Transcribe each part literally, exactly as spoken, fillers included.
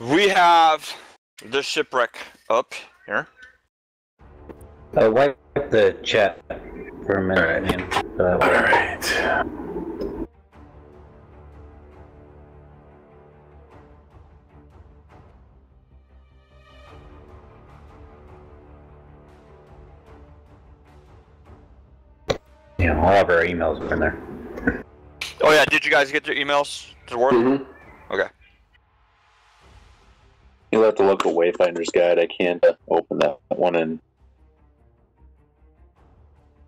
We have the shipwreck up here. Uh, wipe the chat for a minute. All right. All right. Yeah, all of our emails were in there. Oh yeah, did you guys get your emails to work? Mm-hmm. Okay. You have the local Wayfinder's Guide. I can't open that one in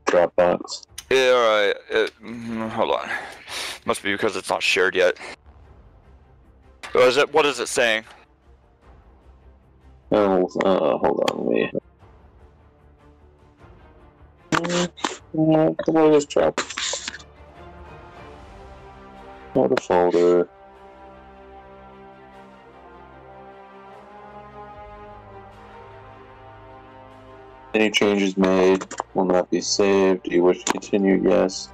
Dropbox. Yeah, alright. Uh, hold on. Must be because it's not shared yet. Or is it, what is it saying? Oh, uh, hold on. Let me... Come on, let's drop. What a folder. Any changes made will not be saved. Do you wish to continue? Yes.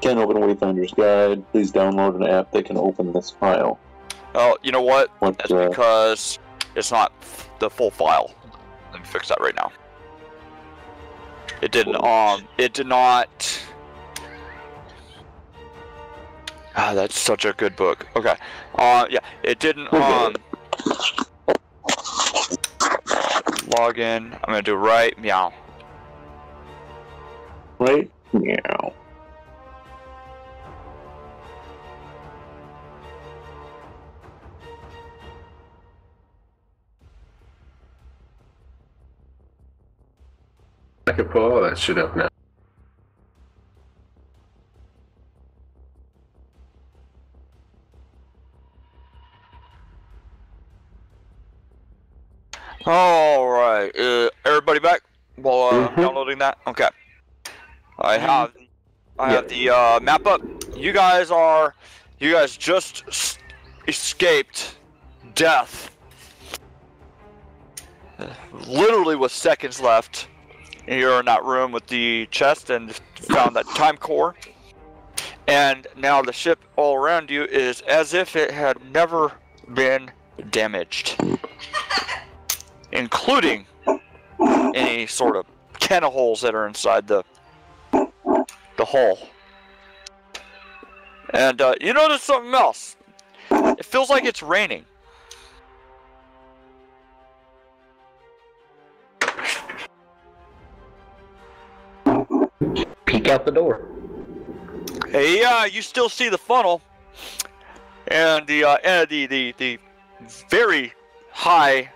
Can open Wayfinder's Guide. Please download an app that can open this file. Oh, you know what? what That's uh, because it's not the full file. Let me fix that right now. It didn't. Um. It did not. Ah, that's such a good book. Okay. Uh. Yeah. It didn't. Um. Login. I'm gonna do right meow. Right meow. I could pull all that shit up now. All right, uh, everybody back while uh, mm-hmm. downloading that. Okay, I have, I yeah. have the uh, map up. You guys are, you guys just escaped death, literally with seconds left. You're in that room with the chest and found that time core. And now the ship all around you is as if it had never been damaged. Including any sort of cannon holes that are inside the the hull. And uh, you notice something else. It feels like it's raining. Peek out the door. Hey, uh, you still see the funnel and the uh, and the, the the very high.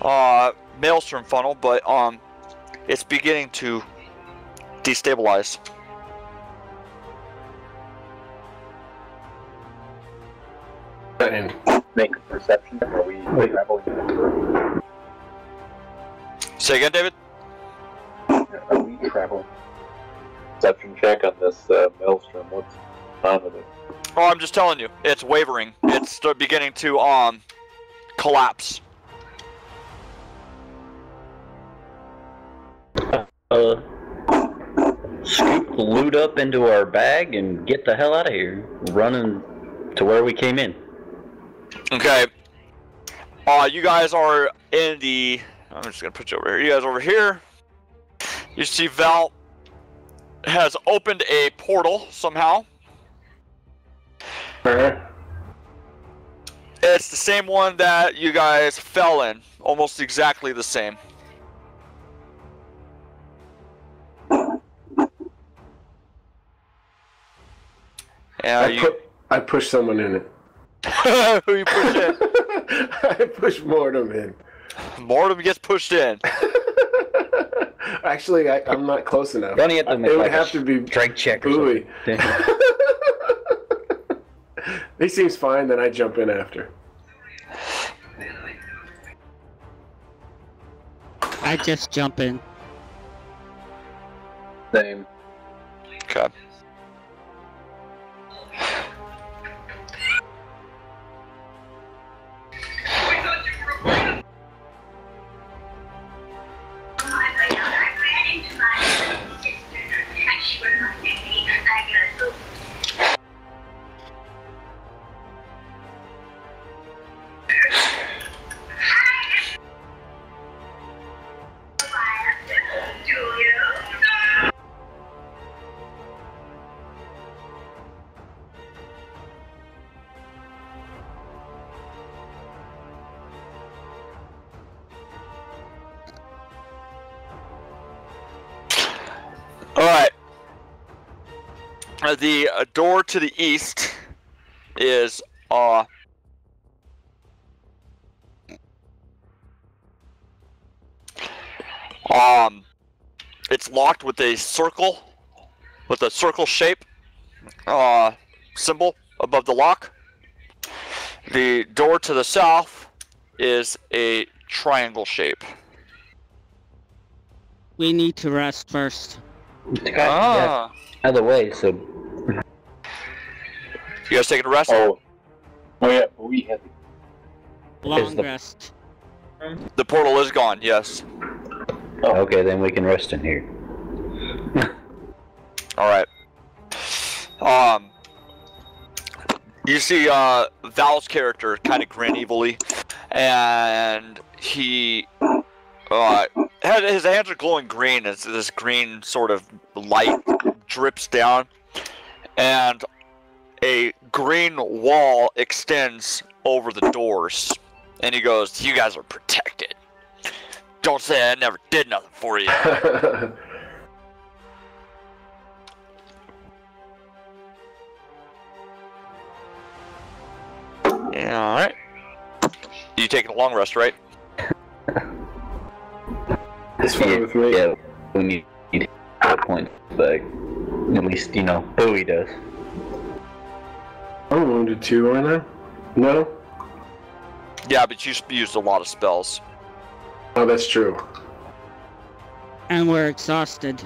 Uh, Maelstrom funnel, but um, it's beginning to destabilize. And make a perception. Are we traveling? Say again, David. Are we traveling? Perception check on this uh, Maelstrom. What's on with it? Oh, I'm just telling you, it's wavering. It's beginning to um collapse. Uh, scoop the loot up into our bag and get the hell out of here. Running to where we came in. Okay. Uh, you guys are in the... I'm just going to put you over here. You guys over here. You see Val has opened a portal somehow. Uh-huh. It's the same one that you guys fell in. Almost exactly the same. Yeah, I, you... pu I pushed someone in it. Who you push in? I pushed Mortem in. Mortem gets pushed in. Actually, I, I'm not close enough. Don't it would like have to be Drake check. Buoy. He seems fine, then I jump in after. I just jump in. Same. Okay. the uh, door to the east is uh um it's locked with a circle with a circle shape uh symbol above the lock. The door to the south is a triangle shape. We need to rest first. Ah. Yeah, either way, so... You guys taking a rest? Oh, oh yeah, we have... Long the... rest. The portal is gone, yes. Oh. Okay, then we can rest in here. Alright. Um... You see, uh, Val's character kind of grin evilly, and he, uh, his hands are glowing green as this green sort of light drips down, and a green wall extends over the doors, and he goes, "You guys are protected. Don't say I never did nothing for you." Yeah, alright. You taking a long rest, right? It's fine yeah, with me. Yeah, we need to get points back. At least, you know, Bowie does. I'm wounded too, aren't I? No? Yeah, but you used a lot of spells. Oh, that's true. And we're exhausted.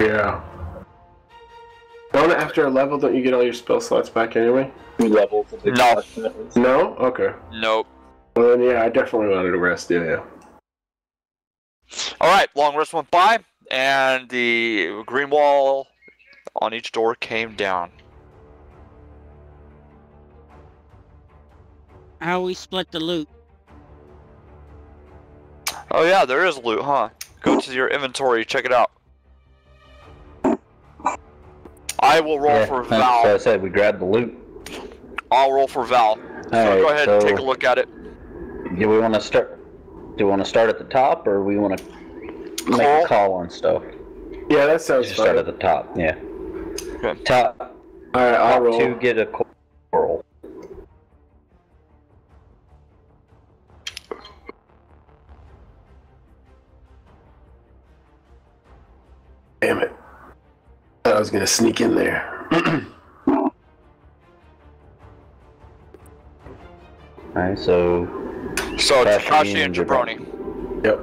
Yeah. Don't after a level, don't you get all your spell slots back anyway? You leveled. No. No? Okay. Nope. Well, then, yeah, I definitely wanted to rest, yeah, yeah. Alright, long rest went by, and the green wall on each door came down. How we split the loot? Oh yeah, there is loot, huh? Go to your inventory, check it out. I will roll yeah, for Val. So I said we grabbed the loot. I'll roll for Val. So right, go ahead so and take a look at it. Do we want to start? Do we want to start at the top, or we want to make call? a call on stuff? Yeah, that sounds. Just start at the top. Yeah. Okay. Top. All right, I'll top roll to get a coral. Damn it. I was gonna sneak in there. Alright, so. So it's Takashi and Jabroni. Yep.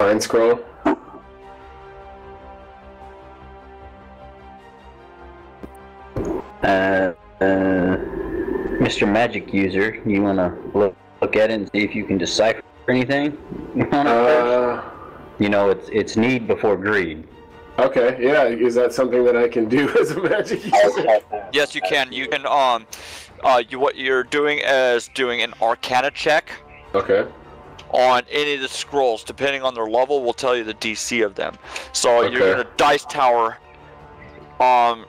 Mind scroll. Uh. Uh. Mister Magic User, you wanna look, look at it and see if you can decipher anything on it? Uh, you know, it's it's need before greed. Okay, yeah, is that something that I can do as a magic user? Yes, you can. You can um, uh, you what you're doing is doing an Arcana check. Okay. On any of the scrolls, depending on their level, will tell you the D C of them. So okay. You're gonna dice tower. Um.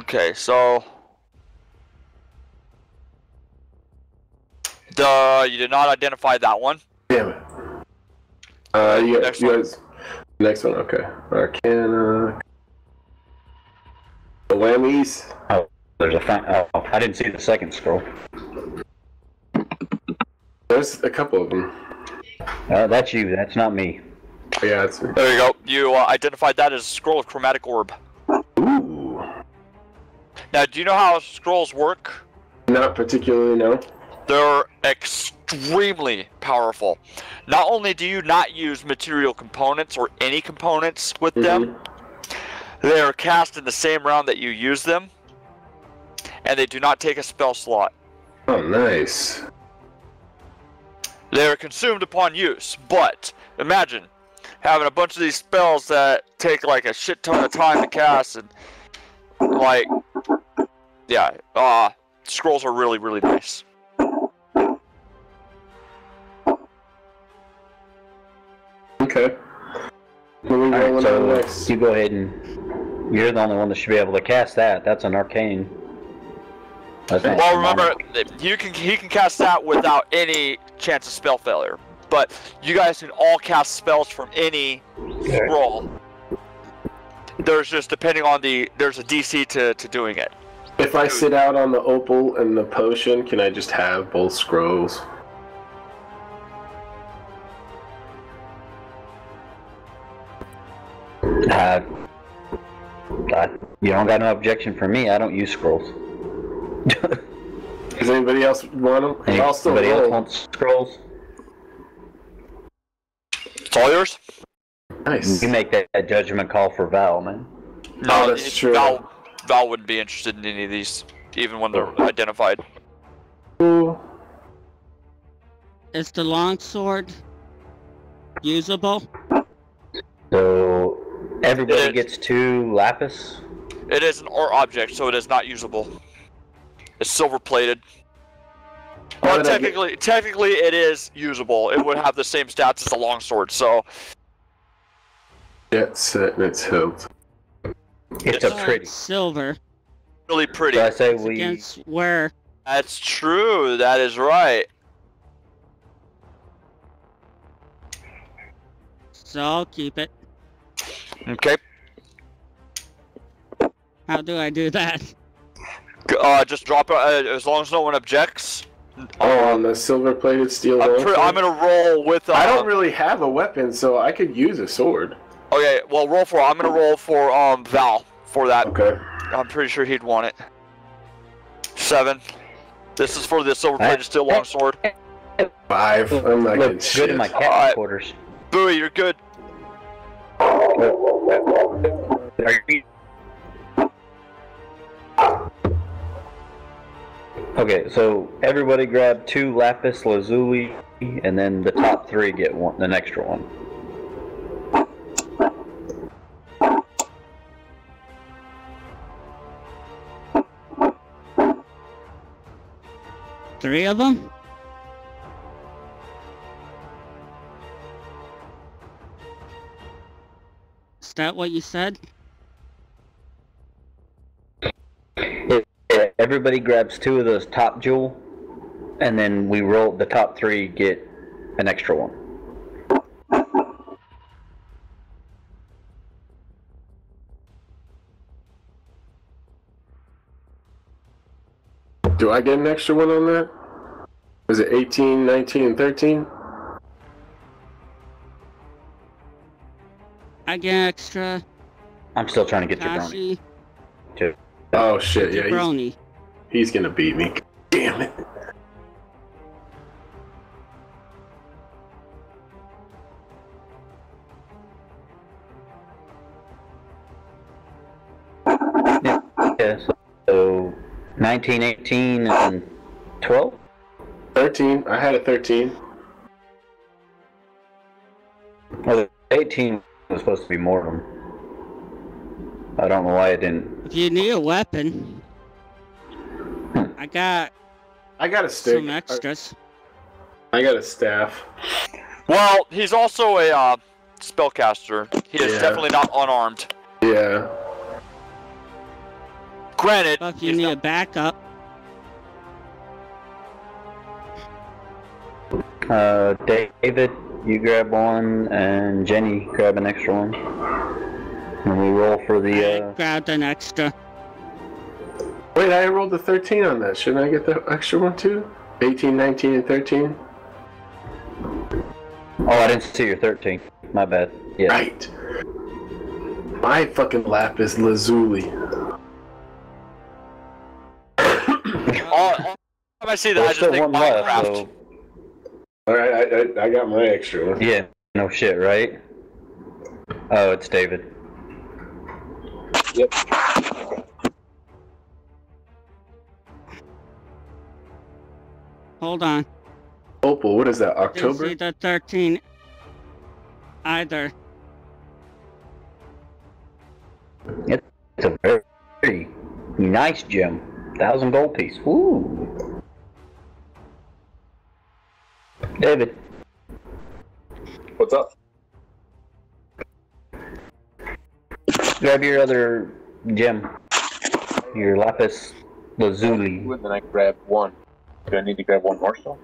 Okay, so. Duh, you did not identify that one. Damn it. Uh, you guys, next, you guys, one. next one, okay. Arcana. The whammies. Oh, there's a fine. Oh, I didn't see the second scroll. There's a couple of them. Uh, that's you, that's not me. Yeah, that's me. There you go. You uh, identified that as a scroll of chromatic orb. Ooh. Now, do you know how scrolls work? Not particularly, no. They're extremely powerful. Not only do you not use material components or any components with mm-hmm. them, they are cast in the same round that you use them, and they do not take a spell slot. Oh, nice. They are consumed upon use, but imagine having a bunch of these spells that take like a shit ton of time to cast, and like, yeah, uh, scrolls are really, really nice. Okay. We'll All right, so next. You go ahead and you're the only one that should be able to cast that. That's an arcane. Well, remember, you can he can cast that without any chance of spell failure. But you guys can all cast spells from any okay. roll. There's just depending on the there's a D C to to doing it. If I sit out on the opal and the potion, can I just have both scrolls? Uh, I, you don't got no objection from me. I don't use scrolls. Does anybody else want them? Any, I'll still anybody roll. else wants scrolls? It's all yours. Nice. You make that, that judgment call for Val, man. No, no that's it, true. Val, Val wouldn't be interested in any of these, even when they're identified. Is the longsword usable? So everybody it, gets two lapis. It is an ore object, so it is not usable. It's silver plated. Well, technically, get... technically it is usable. It would have the same stats as a longsword, so. That's it. It's hilt. It's, it's a pretty silver. Really pretty. So I say we... Against where? That's true. That is right. So I'll keep it. Okay. How do I do that? Uh, just drop it uh, as long as no one objects. Oh, on the silver-plated steel. I'm, I'm gonna roll with. Uh, I don't really have a weapon, so I could use a sword. Okay, well, roll for. I'm gonna roll for um Val for that. Okay. I'm pretty sure he'd want it. Seven. This is for the silver-plated steel longsword. Five. I'm not good. Good in my captain's quarters. Booey, you're good. Are you? Okay, so everybody grab two lapis lazuli, and then the top three get one, the extra one. Three of them? Is that what you said? Everybody grabs two of those top jewel, and then we roll the top three, get an extra one. Do I get an extra one on that? Was it eighteen, nineteen, and thirteen? I get extra. I'm still trying to get Tashi. your brownie. Oh shit, yeah. Brownie. He's gonna beat me. Damn it. Yeah, yeah, so nineteen, eighteen, and twelve? thirteen. I had a thirteen. Well, eighteen was supposed to be more of them. I don't know why I didn't. If you need a weapon, I got. I got a stick. Some extras. I got a staff. Well, he's also a uh, spellcaster. He is yeah. definitely not unarmed. Yeah. Granted. Well, if you need a backup. Uh, David, you grab one, and Jenny grab an extra one. And we roll for the. Uh... I grabbed an extra. Wait, I rolled the thirteen on that. Shouldn't I get the extra one too? eighteen, nineteen, and thirteen. Oh, I didn't see your thirteen. My bad. Yeah. Right. My fucking lap is lazuli. Oh, I see that. Well, I just think Minecraft. So... All right, I, I I got my extra one. Yeah. No shit, right? Oh, it's David. Yep. Hold on. Opal, what is that, October? I didn't see the thirteen either. It's a very, very nice gem. Thousand gold piece. Ooh. David. What's up? Grab your other gem. Your lapis lazuli. And then I grab one. Do I need to grab one more still?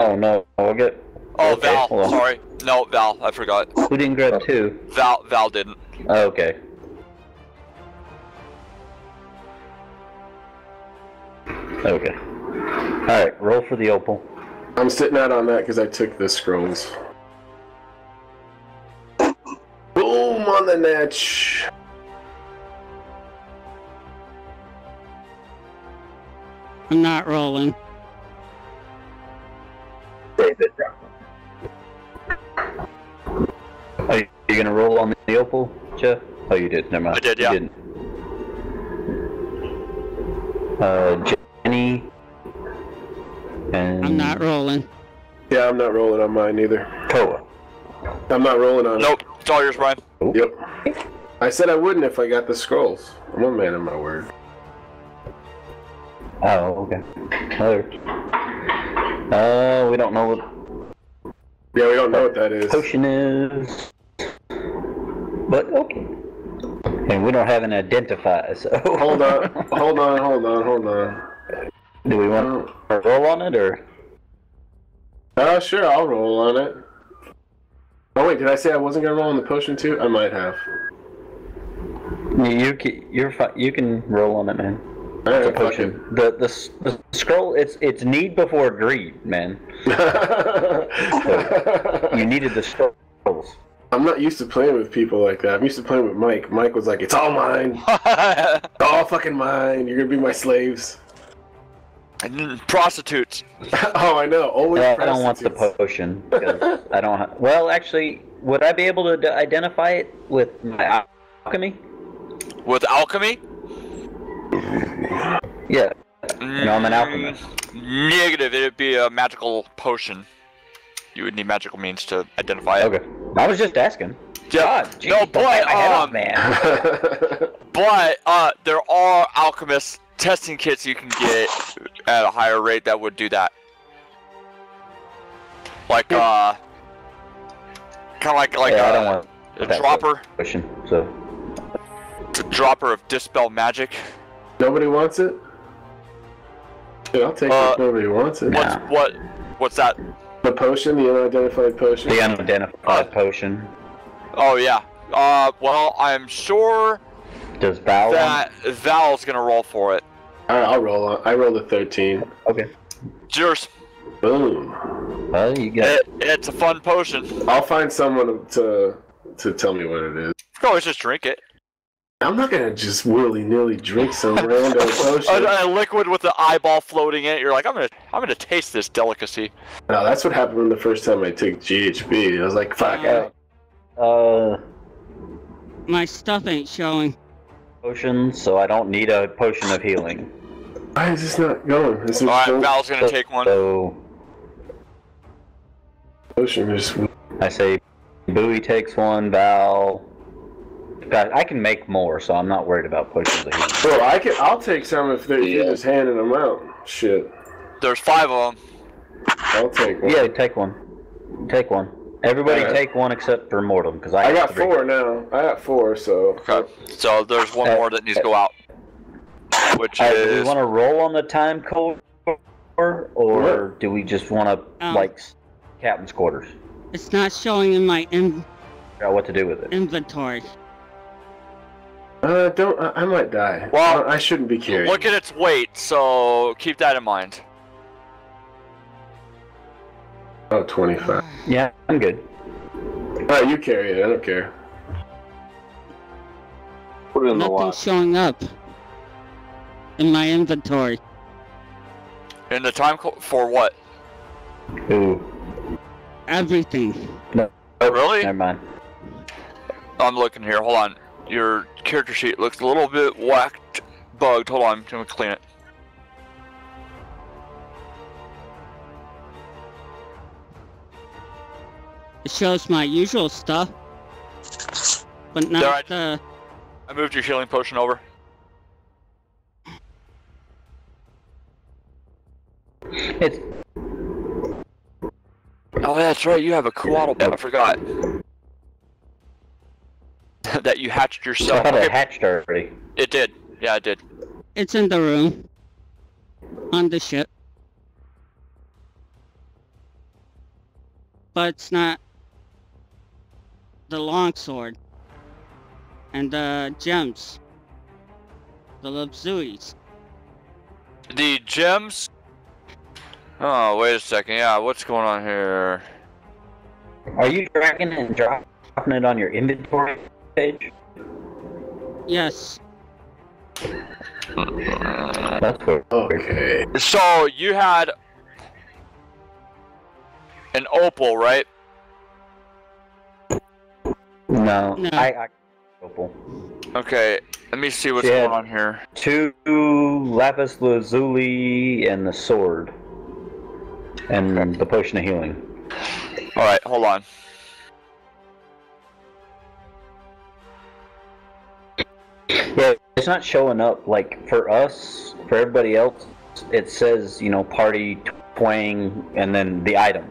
Oh no, I'll get... Oh, okay, Val, well. Sorry. No, Val, I forgot. Who didn't grab oh. two? Val, Val didn't. Oh, okay. Okay. Alright, roll for the opal. I'm sitting out on that because I took the scrolls. Boom on the netch! I'm not rolling. Are you gonna roll on the opal, Jeff? Oh, you did. Never mind. I did, yeah. You didn't. Uh, Jenny. And I'm not rolling. Yeah, I'm not rolling on mine either. Koa. I'm not rolling on nope. it. Nope. It's all yours, Brian. Oh. Yep. I said I wouldn't if I got the scrolls. I'm a man of my word. Oh, okay. Another. Uh, we don't know what. Yeah, we don't know what that is. Potion is. But, okay. And we don't have an identifier, so. Hold on, hold on, hold on, hold on. Do we want to roll on it, or? Oh, uh, sure, I'll roll on it. Oh, wait, did I say I wasn't going to roll on the potion, too? I might have. You can, you're fi you can roll on it, man. All right, it's a potion. The, the, the scroll, it's it's need before greed, man. So you needed the scrolls. I'm not used to playing with people like that. I'm used to playing with Mike. Mike was like, it's all mine. It's all fucking mine. You're going to be my slaves. And prostitutes. Oh, I know. Always no, I don't want the potion. Because I don't ha well, actually, would I be able to d identify it with my alchemy? With alchemy? Yeah. No, I'm an alchemist. Negative. It'd be a magical potion. You would need magical means to identify it. Okay. I was just asking. Yeah. God, geez, no, but um, off, man. But uh, there are alchemist testing kits you can get at a higher rate that would do that. Like uh, kind of like like yeah, a, I don't want a dropper. Potion, so. It's a dropper of dispel magic. Nobody wants it? Dude, I'll take uh, it if nobody wants it. What's, nah. what, what's that? The potion, the unidentified potion? The unidentified uh, potion. Oh, yeah. Uh, well, I'm sure Does Val that one? Val's going to roll for it. Alright, I'll roll on. I rolled a thirteen. Okay. Cheers. Boom. Well, you got it, it's a fun potion. I'll find someone to, to tell me what it is. You can always just drink it. I'm not gonna just willy-nilly drink some random potion. A, a liquid with the eyeball floating in it. You're like, I'm gonna, I'm gonna taste this delicacy. No, that's what happened the first time I took G H B. I was like, fuck out. Uh, uh, my stuff ain't showing. Potion, so I don't need a potion of healing. Why is this not going? This is all right, Val's gonna so, take one. So, potion is. I say, Bowie takes one. Val. I can make more, so I'm not worried about potions. Bro, I can. I'll take some if they're yeah. just handing them out. Shit. There's five of them. I'll take one. Yeah, take one. Take one. Everybody right. take one except for Mortem, because I. I got three. four now. I got four, so. Okay. So there's one uh, more that needs to go out. Which uh, is. Do we want to roll on the time code, or what? do we just want to um, like captain's quarters? It's not showing in my in. What to do with it? Inventory. Uh, don't. Uh, I might die. Well, I shouldn't be carrying. Look at its weight, so keep that in mind. Oh, twenty-five. Yeah, I'm good. Alright, you carry it. I don't care. Put it in the lot. Nothing's showing up in my inventory. In the time co for what? Ooh. Everything. No. Oh, really? Never mind. I'm looking here. Hold on. Your character sheet looks a little bit whacked, bugged. Hold on, I'm gonna clean it. It shows my usual stuff, but not right. the... I moved your healing potion over. It's... Oh, that's right, you have a coatl, I forgot. That you hatched yourself. I thought it hatched already. It did. Yeah, I did. It's in the room. On the ship. But it's not the longsword. And the gems. The lazuli. The gems? Oh, wait a second. Yeah, what's going on here? Are you dragging and dropping it on your inventory page? Yes. That's weird. Okay. So, you had an opal, right? No. no. I, I opal. Okay, let me see what's she going on here. Two lapis lazuli and the sword. And okay. the potion of healing. Alright, hold on. Yeah, it's not showing up, like, for us, for everybody else, it says, you know, party, twang, and then the item.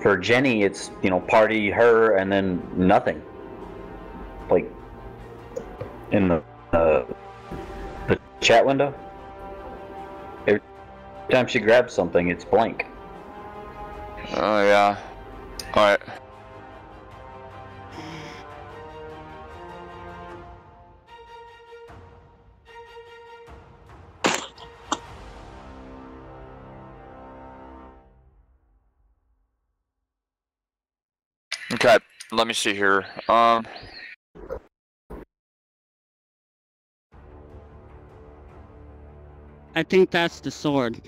For Jenny, it's, you know, party, her, and then nothing. Like, in the, uh, the chat window. Every time she grabs something, it's blank. Oh, yeah. Alright. Okay, let me see here. Um, I think that's the sword.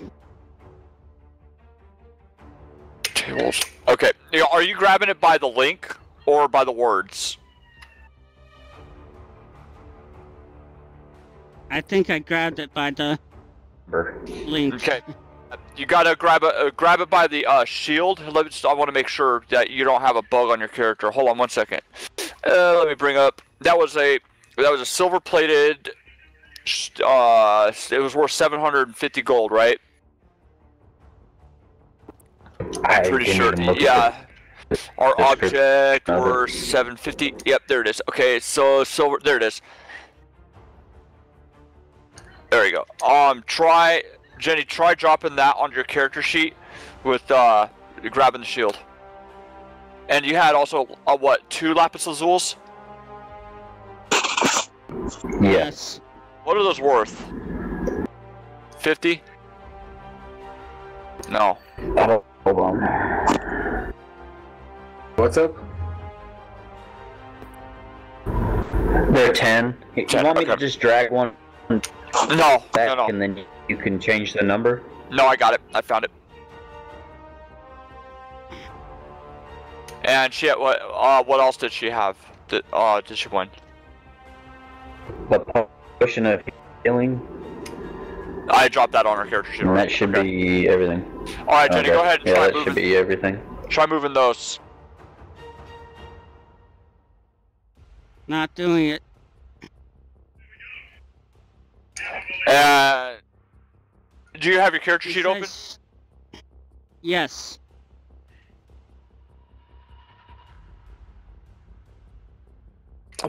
Tables. Okay, are you grabbing it by the link or by the words? I think I grabbed it by the link. Okay. You gotta grab it. Uh, grab it by the uh, shield. Let me just, I want to make sure that you don't have a bug on your character. Hold on one second. Uh, let me bring up. That was a that was a silver-plated. Uh, it was worth seven hundred fifty gold, right? I'm pretty sure. Yeah. Our object worth seven fifty. Yep, there it is. Okay, so silver. There it is. There you go. Um, try. Jenny, try dropping that on your character sheet with uh, grabbing the shield. And you had also, uh, what, two lapis lazulis? Yes. What are those worth? fifty? No. Hold on. What's up? They're ten. You want me to just drag one? No, no, no. And then you can change the number? No, I got it. I found it. And she had, what, uh, what else did she have? Did, uh, did she win? The potion of healing? I dropped that on her character sheet. That should okay. be everything. Alright, Jenny, okay. go ahead and yeah, try that moving. That should be everything. Try moving those. Not doing it. Uh, do you have your character sheet open? Yes.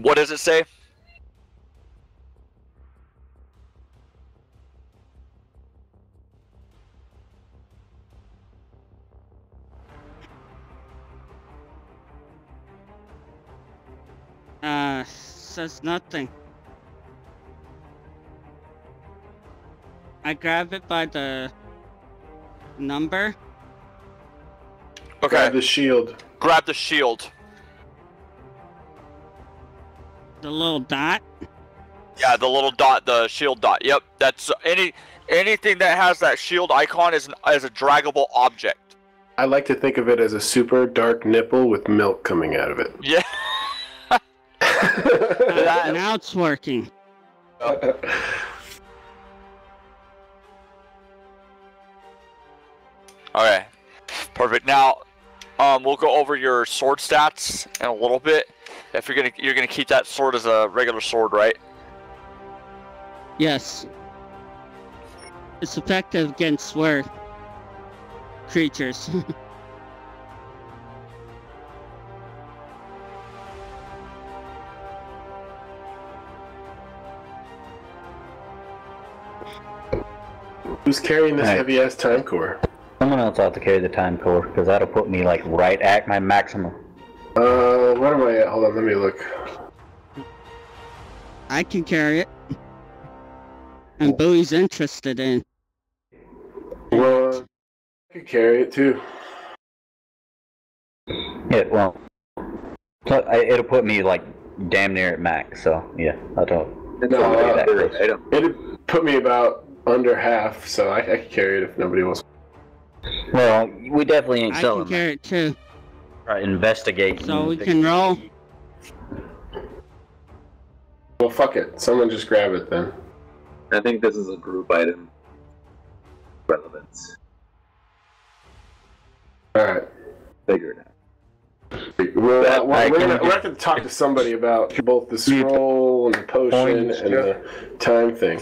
What does it say? Uh, says nothing. I grab it by the number. Okay. Grab the shield. Grab the shield. The little dot? Yeah, the little dot, the shield dot. Yep, that's any anything that has that shield icon is an, is a draggable object. I like to think of it as a super dark nipple with milk coming out of it. Yeah. uh, now it's working. Okay, perfect. Now, um, we'll go over your sword stats in a little bit. If you're gonna, you're gonna keep that sword as a regular sword, right? Yes. It's effective against swear creatures. Who's carrying this right. heavy ass time core? Someone else ought to carry the time core, because that'll put me like right at my maximum. Uh, where am I at? Hold on, let me look. I can carry it. And oh. Bowie's interested in. Well, uh, I could carry it too. It won't. It'll put me like damn near at max, so yeah, I don't. No, uh, it'll, it'll put me about under half, so I, I could carry it if nobody wants. Well, we definitely ain't selling. I can carry it too. Right, investigate. So we can roll. Well, fuck it. Someone just grab it then. I think this is a group item. Relevance. Alright. Figure it out. We're, uh, we're, gonna, we're gonna talk to somebody about both the scroll and the potion and the time thing.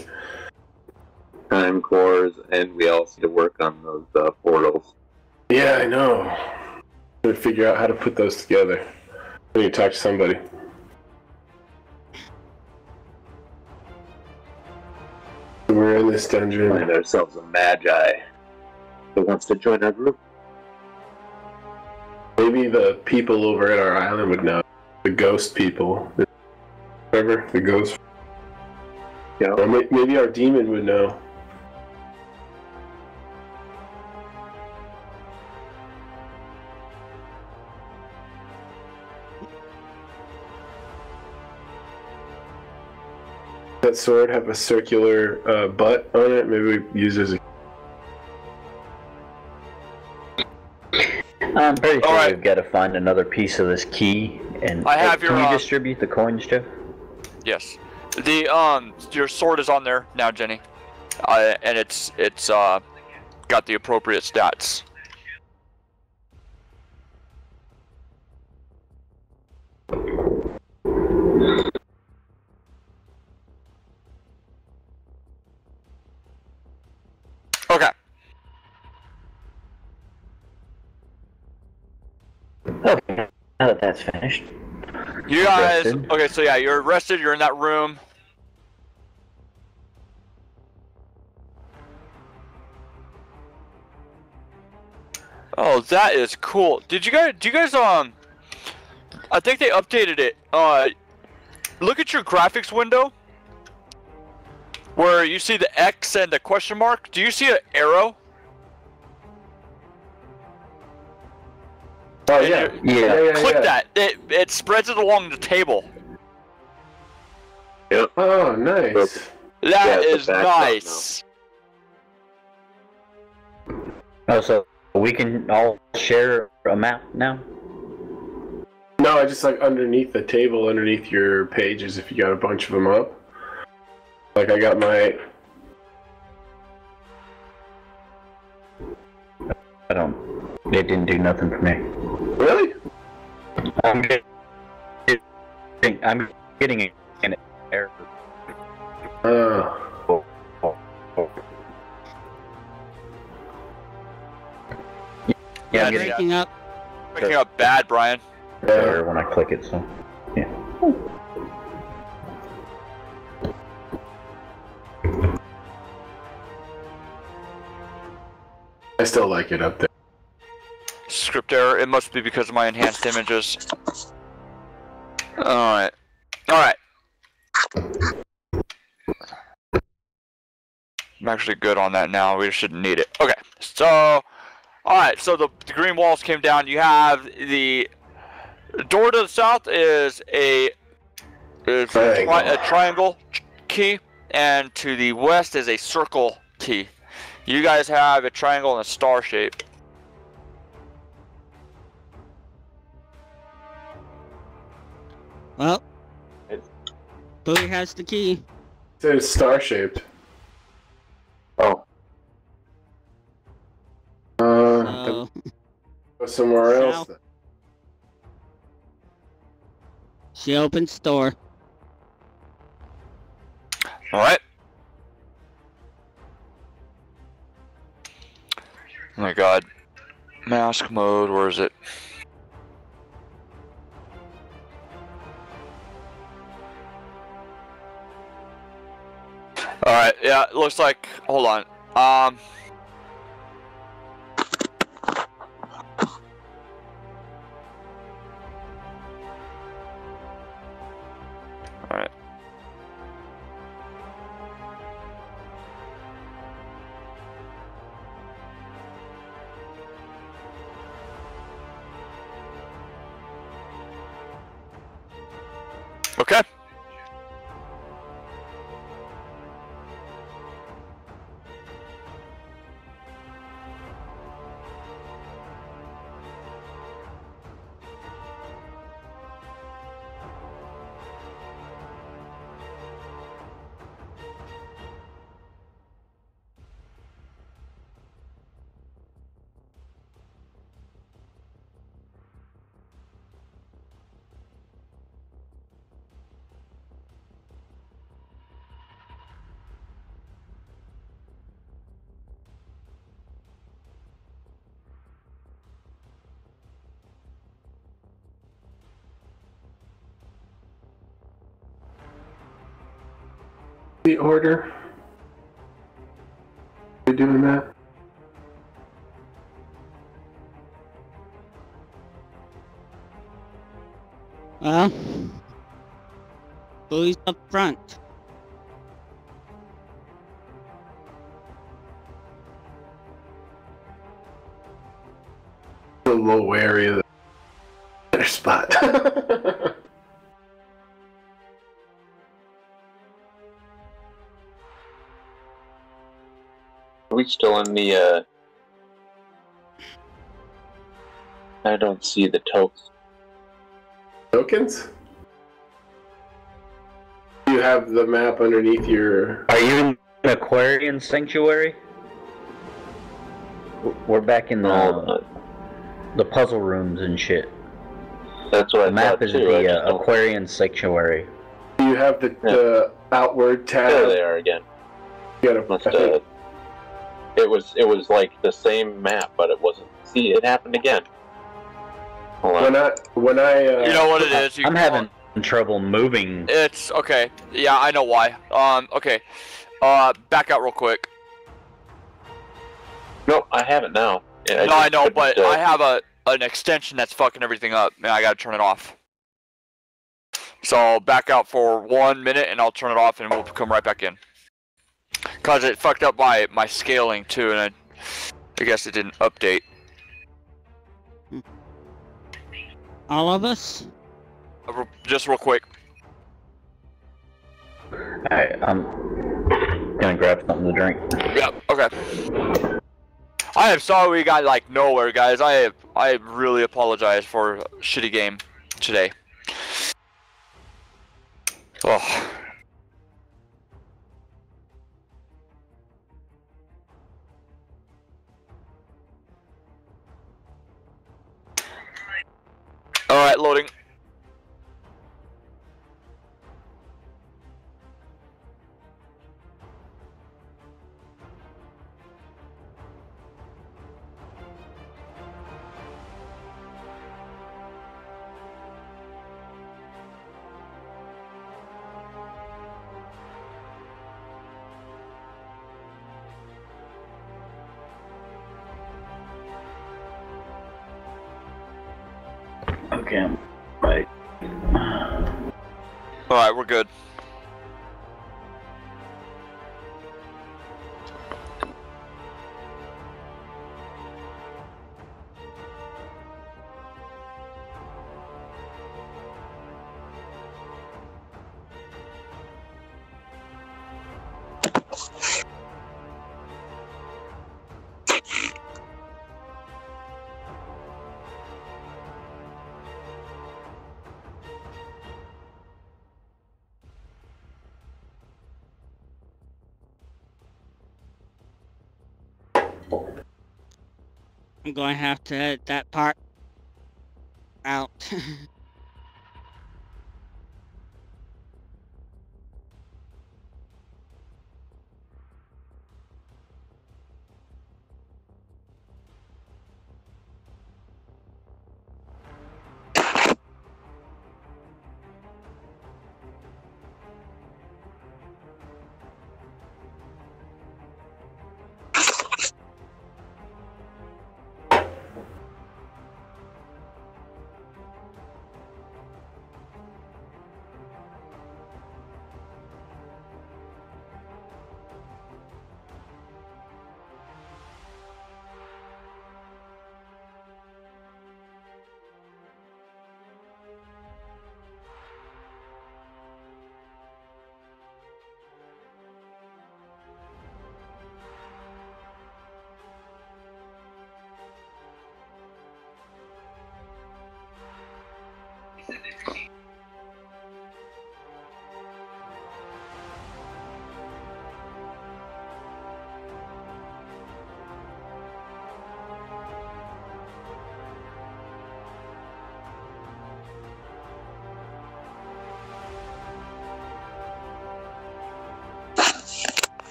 Time cores, and we also need to work on those uh, portals. Yeah, I know. I'm gonna figure out how to put those together. I need to talk to somebody. We're in this dungeon. We find ourselves a magi that wants to join our group. Maybe the people over at our island would know. The ghost people. Whatever, the ghost. Yeah. Or maybe our demon would know. That sword have a circular uh, butt on it. Maybe we use it as a... I'm pretty sure right. we've got to find another piece of this key. And I have hey, your, can you uh, distribute the coins, Jeff? Yes. The um, your sword is on there now, Jenny, uh, and it's it's uh, got the appropriate stats. Okay. Okay. Now that that's finished. You guys, okay, so yeah, you're arrested, you're in that room. Oh, that is cool. Did you guys, do you guys, um, I think they updated it. Uh, look at your graphics window where you see the X and the question mark. Do you see an arrow? Oh yeah. Yeah. yeah, yeah. Click yeah. that. It it spreads it along the table. Yep. Oh, nice. That yeah, is nice. Oh, so we can all share a map now? No, I just like underneath the table, underneath your pages, if you got a bunch of them up. Like I got my. I don't. It didn't do nothing for me. Really? I'm getting, I'm getting an error. Uh. Oh, oh, oh. Yeah, I'm getting waking up. Waking up. up bad, Brian. Error when I click it, so yeah. I still like it up there. Script error. It must be because of my enhanced images. Alright. Alright. I'm actually good on that now. We shouldn't need it. Okay. So, alright. So the, the green walls came down. You have the door to the south is a, is a, tri a triangle key, and to the west is a circle key. You guys have a triangle and a star shape. Well, Bowie has the key. So it's star-shaped. Oh. Uh, so, go somewhere so. else. Then. She opens the door. All right. Oh my God. Mask mode. Where is it? Alright, yeah, it looks like, hold on, Um. Alright. Okay. The order. You're doing that. Well, who's up front? The low area. Better spot. Are we still in the, uh... I don't see the tokens. Tokens? You have the map underneath your... Are you in the Aquarian Sanctuary? We're back in the... Uh, the puzzle rooms and shit. That's what I thought, too. The map is the uh, Aquarian Sanctuary. You have the, yeah. the outward tab. There they are again. You gotta... Must, uh, It was it was like the same map, but it wasn't. See, it happened again. Hold on. When I when I uh, you know what it is. You I'm having on. trouble moving. It's okay. Yeah, I know why. Um, okay. Uh, back out real quick. No, I have it now. Yeah, I no, I know, but uh, I have a an extension that's fucking everything up, and I gotta turn it off. So back out for one minute, and I'll turn it off, and we'll come right back in. Cause it fucked up my, my scaling too, and I, I guess it didn't update. All of us? Just real quick. Alright, I'm gonna grab something to drink. Yep, okay. I am sorry we got like nowhere, guys. I have, I really apologize for a shitty game today. Oh. Alright, loading. Okay, right. All right, we're good. I'm going to have to edit that part out.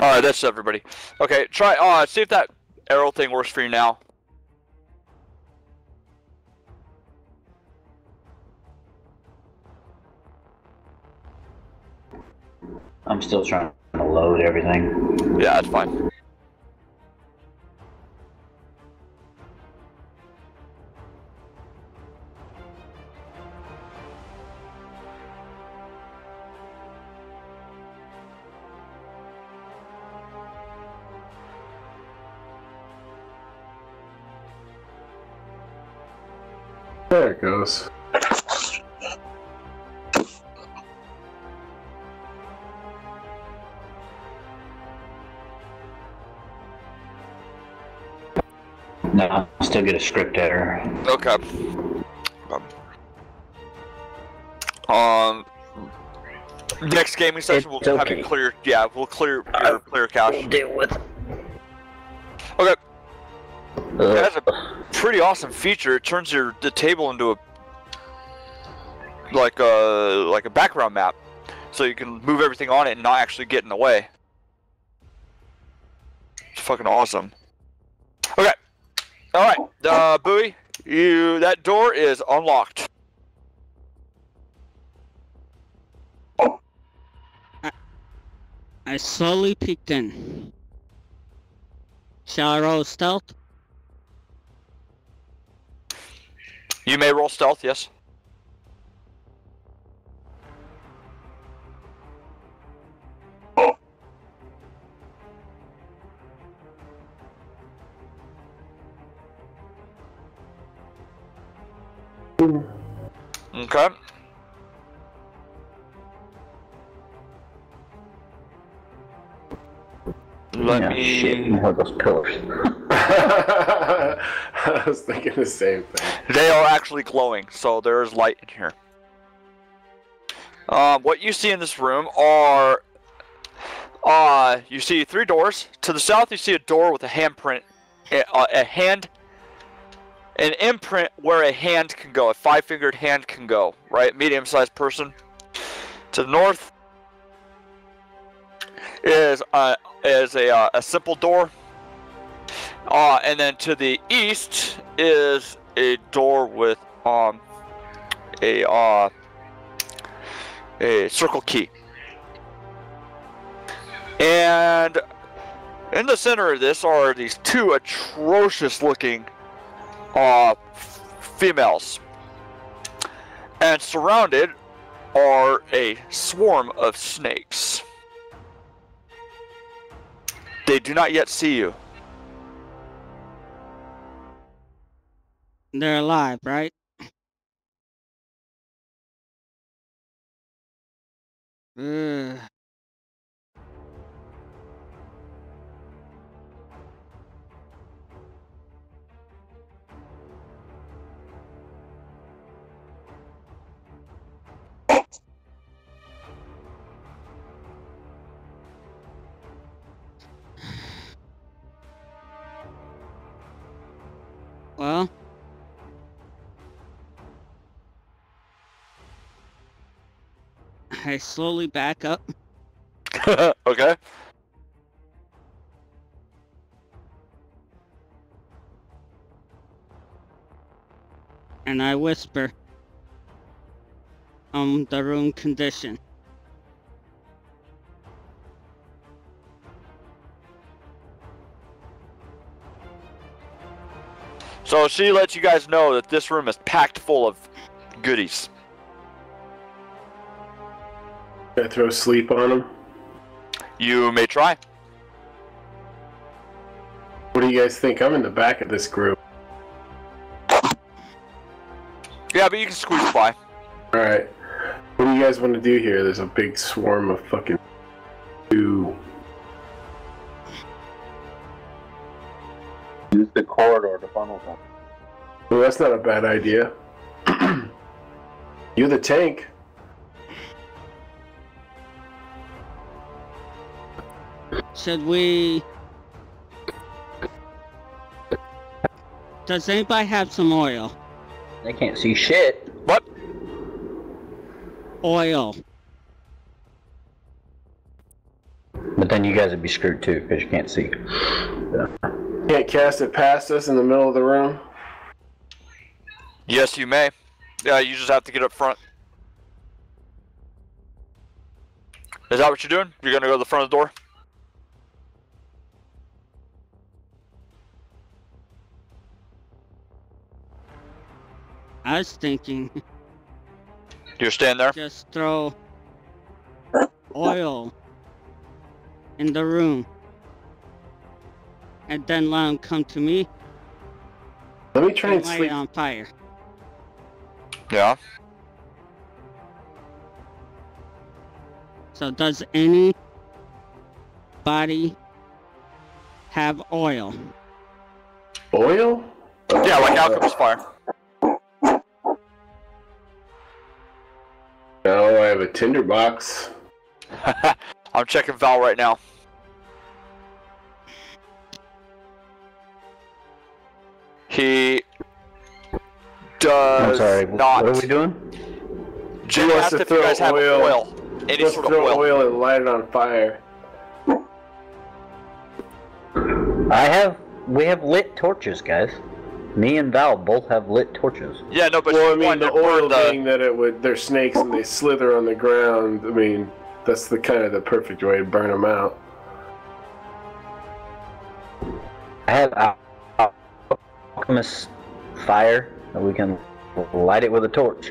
Alright, that's everybody. Okay, try, uh, see if that arrow thing works for you now. I'm still trying to load everything. Yeah, that's fine. There it goes. No, I'll still get a script error. Okay. Um. Next gaming session, it's we'll okay. have it clear. Yeah, we'll clear your clear cache. We'll deal with it. Okay. Uh, that's a pretty awesome feature. It turns your the table into a like a like a background map, so you can move everything on it and not actually get in the way. It's fucking awesome. Okay. All right, uh, Bowie, you that door is unlocked. I, I slowly peeked in. Shall I roll stealth? You may roll stealth, yes. Okay. Let no, me. Shit, you know those pillars. I was thinking the same thing. They are actually glowing, so there is light in here. Uh, what you see in this room are, uh, you see three doors. To the south, you see a door with a handprint, a, a hand. An imprint where a hand can go, a five-fingered hand can go, right? Medium-sized person. To the north is a is a uh, a simple door, uh, and then to the east is a door with um a uh a circle key, and in the center of this are these two atrocious-looking Uh, females, and surrounded are a swarm of snakes. They do not yet see you. They're alive, right? Ugh. Well, I slowly back up. Okay. And I whisper, um, the room condition. So she lets you guys know that this room is packed full of goodies. Can I throw sleep on them? You may try. What do you guys think? I'm in the back of this group. Yeah, but you can squeeze by. Alright. What do you guys want to do here? There's a big swarm of fucking... Ooh. Use the corridor to funnel them. Well, that's not a bad idea. You're the tank. Should we... Does anybody have some oil? They can't see shit. What? Oil. But then you guys would be screwed too, because you can't see. So. Can't cast it past us in the middle of the room? Yes, you may. Yeah, you just have to get up front. Is that what you're doing? You're going to go to the front of the door? I was thinking... You're standing there? Just throw oil in the room. And then let him come to me. Let me try and, and light sleep. It on fire. Yeah. So does any body have oil? Oil? Yeah, like alchemist fire. No, I have a tinderbox. I'm checking Val right now. He does I'm sorry, not. What are we doing? Just asked if you guys have oil. Any Let's sort of throw oil. oil and light it on fire. I have. We have lit torches, guys. Me and Val both have lit torches. Yeah, no, but well, I mean, the oil being the... that it would. They're snakes and they slither on the ground. I mean, that's the kind of the perfect way to burn them out. I have uh, uh, alchemist fire, and we can light it with a torch.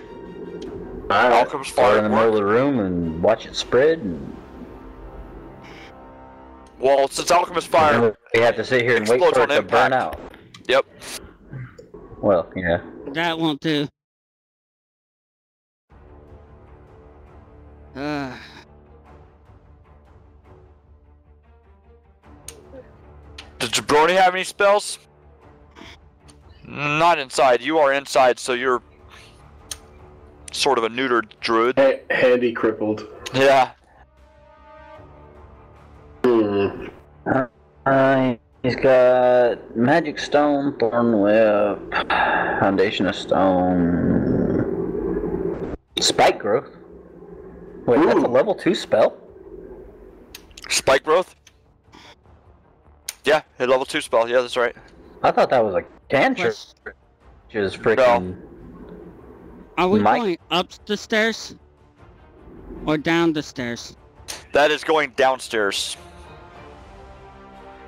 All right, I'll start in the middle of the room and watch it spread. And... Well, since alchemist fire, we have to sit here and wait for it to burn out. Yep. Well, yeah. That won't do. Uh. Does Jabroni have any spells? Not inside. You are inside, so you're. Sort of a neutered druid. H handy crippled. Yeah. Hmm. Uh, he's got magic stone, thorn whip, foundation of stone, spike growth. Wait, Ooh. That's a level two spell? Spike growth? Yeah, a level two spell. Yeah, that's right. I thought that was a cantrip. Which is freaking... No. Are we Mike? going up the stairs? Or down the stairs? That is going downstairs.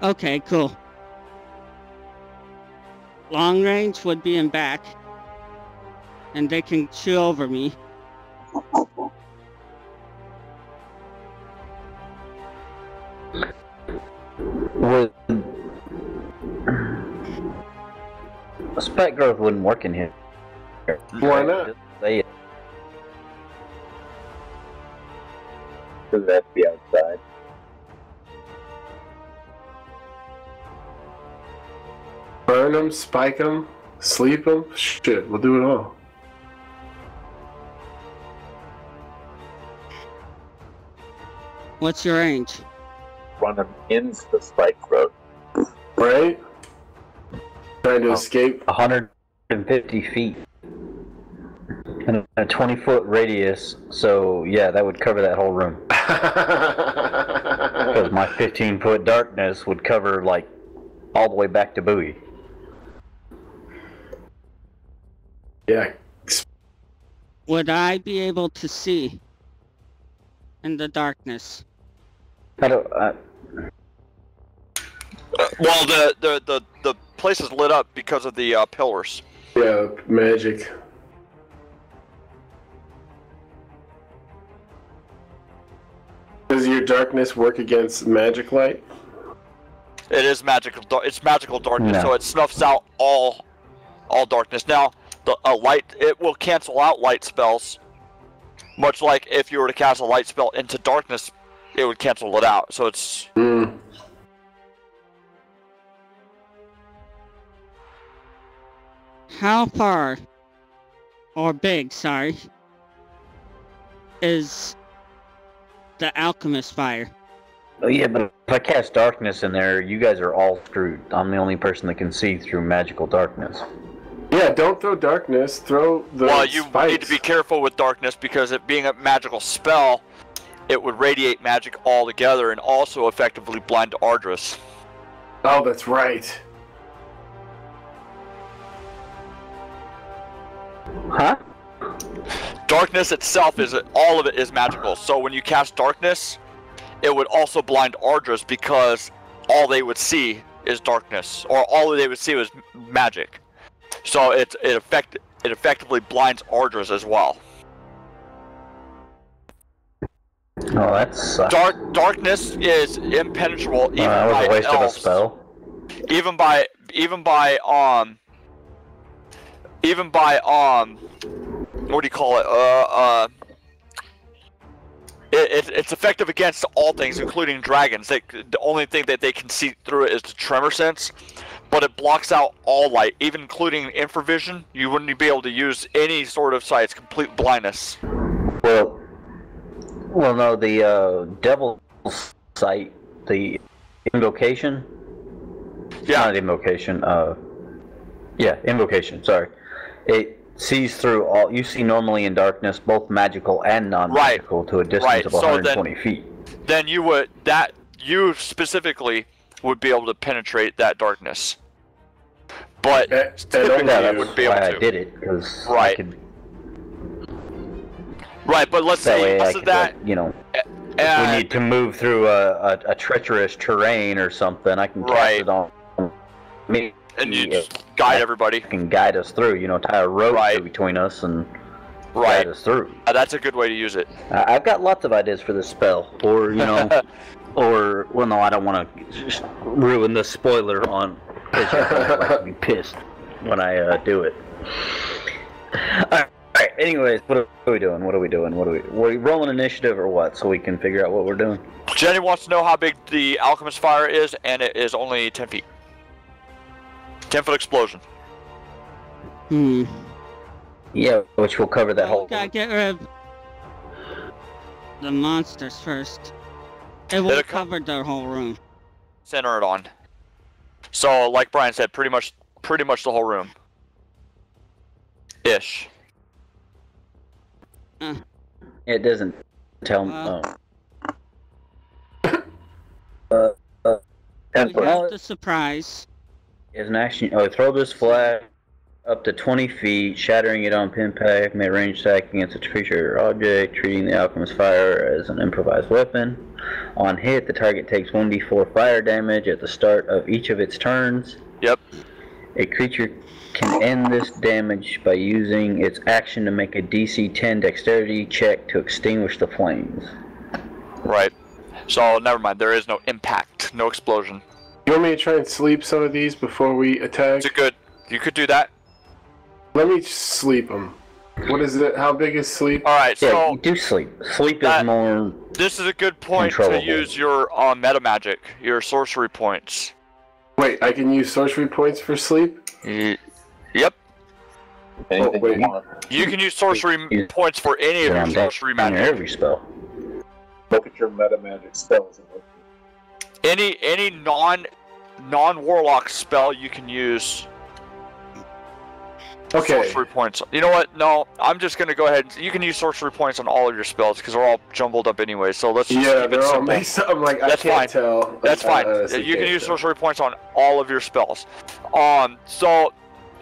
Okay, cool. Long range would be in back. And they can chew over me. Would... Spike growth wouldn't work in here. Why not? Does that be outside? Burn them, spike them, sleep them. Shit, we'll do it all. What's your range? Run them into the spike road. Right? Trying to oh, escape. one hundred fifty feet. And a twenty foot radius, so yeah, that would cover that whole room. Because my fifteen foot darkness would cover, like, all the way back to Bowie. Yeah. Would I be able to see in the darkness? I don't, I... Well, the, the, the, the place is lit up because of the uh, pillars. Yeah, magic. Does your darkness work against magic light? It is magical. It's magical darkness, no. So it snuffs out all, all darkness. Now, the a light it will cancel out light spells, much like if you were to cast a light spell into darkness, it would cancel it out. So it's. Mm. How far, or big? Sorry, is. The alchemist fire. Oh yeah, but if I cast darkness in there, you guys are all screwed. I'm the only person that can see through magical darkness. Yeah, don't throw darkness. Throw the. Well, you spikes. Need to be careful with darkness because it being a magical spell, it would radiate magic altogether and also effectively blind Ardris. Oh, that's right. Huh? Darkness itself is, all of it is magical. So when you cast darkness, it would also blind Ardris because all they would see is darkness, or all they would see was magic. So it it effect it effectively blinds Ardris as well. Oh, that's dark. Darkness is impenetrable. Even uh, that was by a waste elves. Of a spell. Even by even by um. Even by um. What do you call it? Uh uh. It, it, it's effective against all things, including dragons. They, the only thing that they can see through it is the tremor sense, but it blocks out all light, even including infravision. You wouldn't be able to use any sort of sight. It's complete blindness. Well, well, no, the uh, devil's sight, the invocation. Yeah. Not invocation. Uh, yeah, invocation. Sorry, it. Sees through all. You see normally in darkness, both magical and non-magical, right, to a distance right. of so one hundred twenty then, feet. Then you would that you specifically would be able to penetrate that darkness, but it, typically that would be able why to. I did it because right, I could, right. But let's say less of that, like, you know, and, we need to move through a, a, a treacherous terrain or something. I can cast right. it on me. And you just guide everybody. Can guide us through, you know, tie a rope right. between us and right. guide us through. Uh, that's a good way to use it. Uh, I've got lots of ideas for this spell, or, you know, or, well, no, I don't want to ruin the spoiler on this. I like to be pissed when I uh, do it. All right, anyways, what are we doing? What are we doing? What are we, are we rolling initiative or what, so we can figure out what we're doing? Jenny wants to know how big the alchemist fire is, and it is only ten feet. ten foot explosion. Hmm. Yeah, which will cover that whole. Gotta get rid of the monsters first. It will cover their whole room. Center it on. So, like Brian said, pretty much, pretty much the whole room. Ish. Uh, it doesn't tell me. Uh, oh. uh, uh, and we have the surprise. Is an action. Oh, throw this flag up to twenty feet, shattering it on pinpack, may range attack against a creature or object, treating the alchemist's fire as an improvised weapon. On hit, the target takes one d four fire damage at the start of each of its turns. Yep. A creature can end this damage by using its action to make a D C ten dexterity check to extinguish the flames. Right. So, never mind. There is no impact, no explosion. You want me to try and sleep some of these before we attack? It's a good. You could do that. Let me sleep them. What is it? How big is sleep? All right, yeah, so you do sleep. Sleep that, is more. This is a good point to use your uh, meta magic, your sorcery points. Wait, I can use sorcery points for sleep? Y yep. Oh, wait. You can use sorcery points for any of yeah, your sorcery magic. Every spell. Look at your meta magic spells. Any any non. non-warlock spell you can use. Okay. Sorcery points. You know what? No, I'm just gonna go ahead. And, you can use sorcery points on all of your spells because they're all jumbled up anyway. So let's just yeah, keep it simple. Mixed up. I'm like, that's I can't fine. Tell. That's I, fine. I you can use tell. sorcery points on all of your spells. Um. So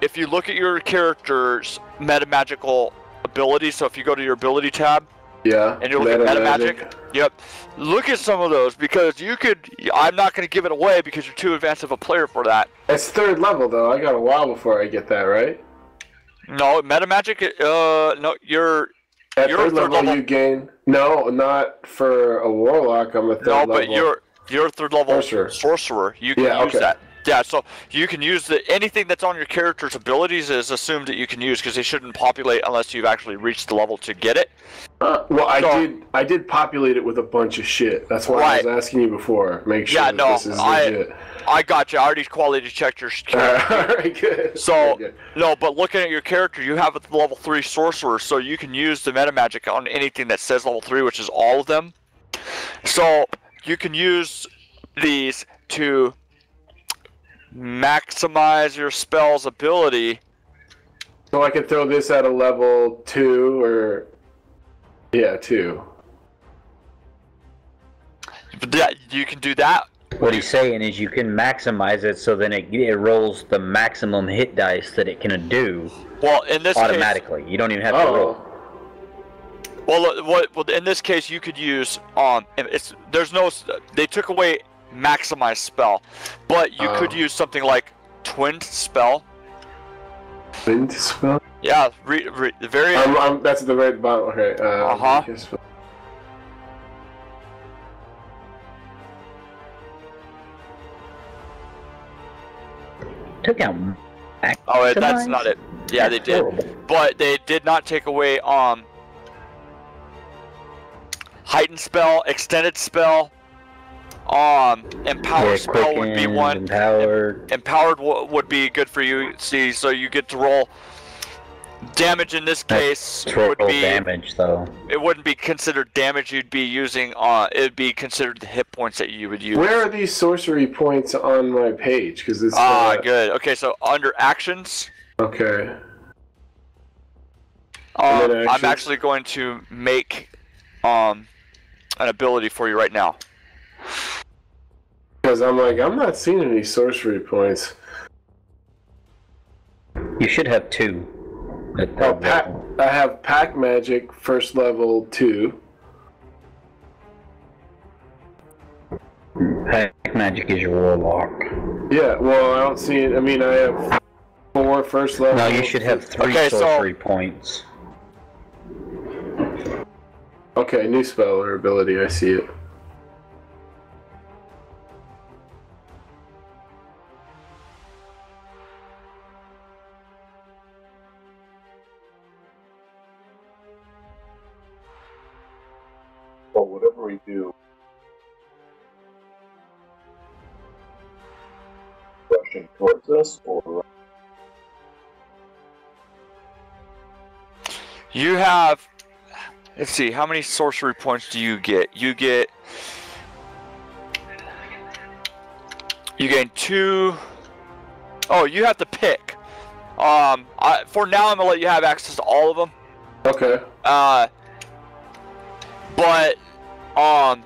if you look at your character's meta magical ability, so if you go to your ability tab. Yeah. And you'll get meta magic. Yep. Look at some of those because you could. I'm not going to give it away because you're too advanced of a player for that. It's third level though. I got a while before I get that right. No, meta magic. Uh, no, you're. At you're third, third level, level, you gain. No, not for a warlock. I'm a third level. No, but level. you're you're third level sorcerer. sorcerer. You can yeah, use okay. that. Yeah. So you can use the anything that's on your character's abilities is assumed that you can use because they shouldn't populate unless you've actually reached the level to get it. Uh, well, I so, did. I did populate it with a bunch of shit. That's why right. I was asking you before. Make sure yeah, that no, this is I, legit. I got you. I already quality checked your character. All right, good. So good. No, but looking at your character, you have a level three sorcerer, so you can use the meta magic on anything that says level three, which is all of them. So you can use these to maximize your spell's ability. So I could throw this at a level two or. Yeah, two. You can do that? What he's saying is you can maximize it so then it, it rolls the maximum hit dice that it can do well, in this automatically. Case, you don't even have oh. to roll. Well, what, well, in this case, you could use, um, it's, there's no, they took away maximize spell, but you oh. could use something like Twinned Spell. Twinned Spell? Yeah, re, re, the very... Um, um, that's the right bottle, okay. Uh, uh-huh. Took out maximize? Oh, that's not it. Yeah, that's they did. Horrible. But they did not take away, um... Heightened Spell, Extended Spell, um, Empowered yeah, Spell would be one. Empowered, empowered would be good for you. See, so you get to roll damage in this case. Total would be damage, though. It wouldn't be considered damage. You'd be using. Uh, it'd be considered the hit points that you would use. Where are these sorcery points on my page? Because it's ah uh, good. Okay, so under actions. Okay. Um, actions. I'm actually going to make um. an ability for you right now. Because I'm like, I'm not seeing any sorcery points. You should have two. Oh, pack, I have Pack Magic, first level two. Pack Magic is your warlock. Yeah, well, I don't see it. I mean, I have four first level. No, you should have three okay, sorcery so... points. Okay, new spell or ability, I see it. Well, whatever we do, rushing towards us or... You have... Let's see, how many sorcery points do you get? You get... You gain two... Oh, you have to pick. Um, I, for now, I'm going to let you have access to all of them. Okay. Uh, but, um...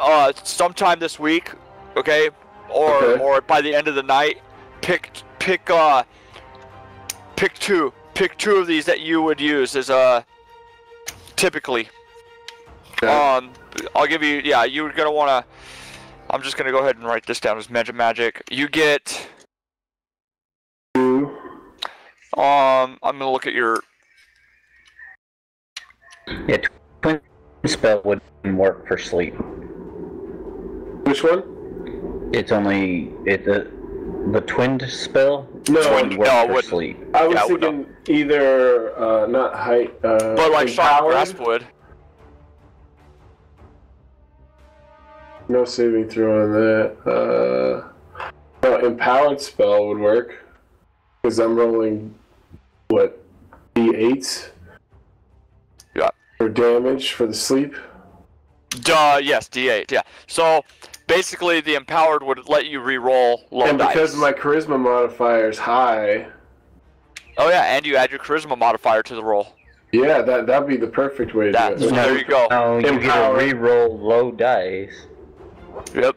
Uh, sometime this week, okay? Or, okay. or by the end of the night, pick, pick, uh... Pick two. Pick two of these that you would use as, uh... typically. Okay. Um, I'll give you, yeah, you're going to want to, I'm just going to go ahead and write this down as Magic Magic. You get, um, I'm going to look at your. Yeah, Twin Spell wouldn't work for sleep. Which one? It's only, it, the, the Twinned Spell? No, twinned, no, it wouldn't. I was yeah, thinking either uh, not height, uh, but like Shot Grasp would. No saving throw on that. Uh, no, Empowered Spell would work because I'm rolling what d eights. Yeah. For damage for the sleep. Duh. Yes, d eight. Yeah. So. Basically, the Empowered would let you re-roll low dice. And because my Charisma modifier is high... Oh yeah, and you add your Charisma modifier to the roll. Yeah, that, that'd be the perfect way to that, do it. So there you go. Oh, you can re-roll low dice. Yep.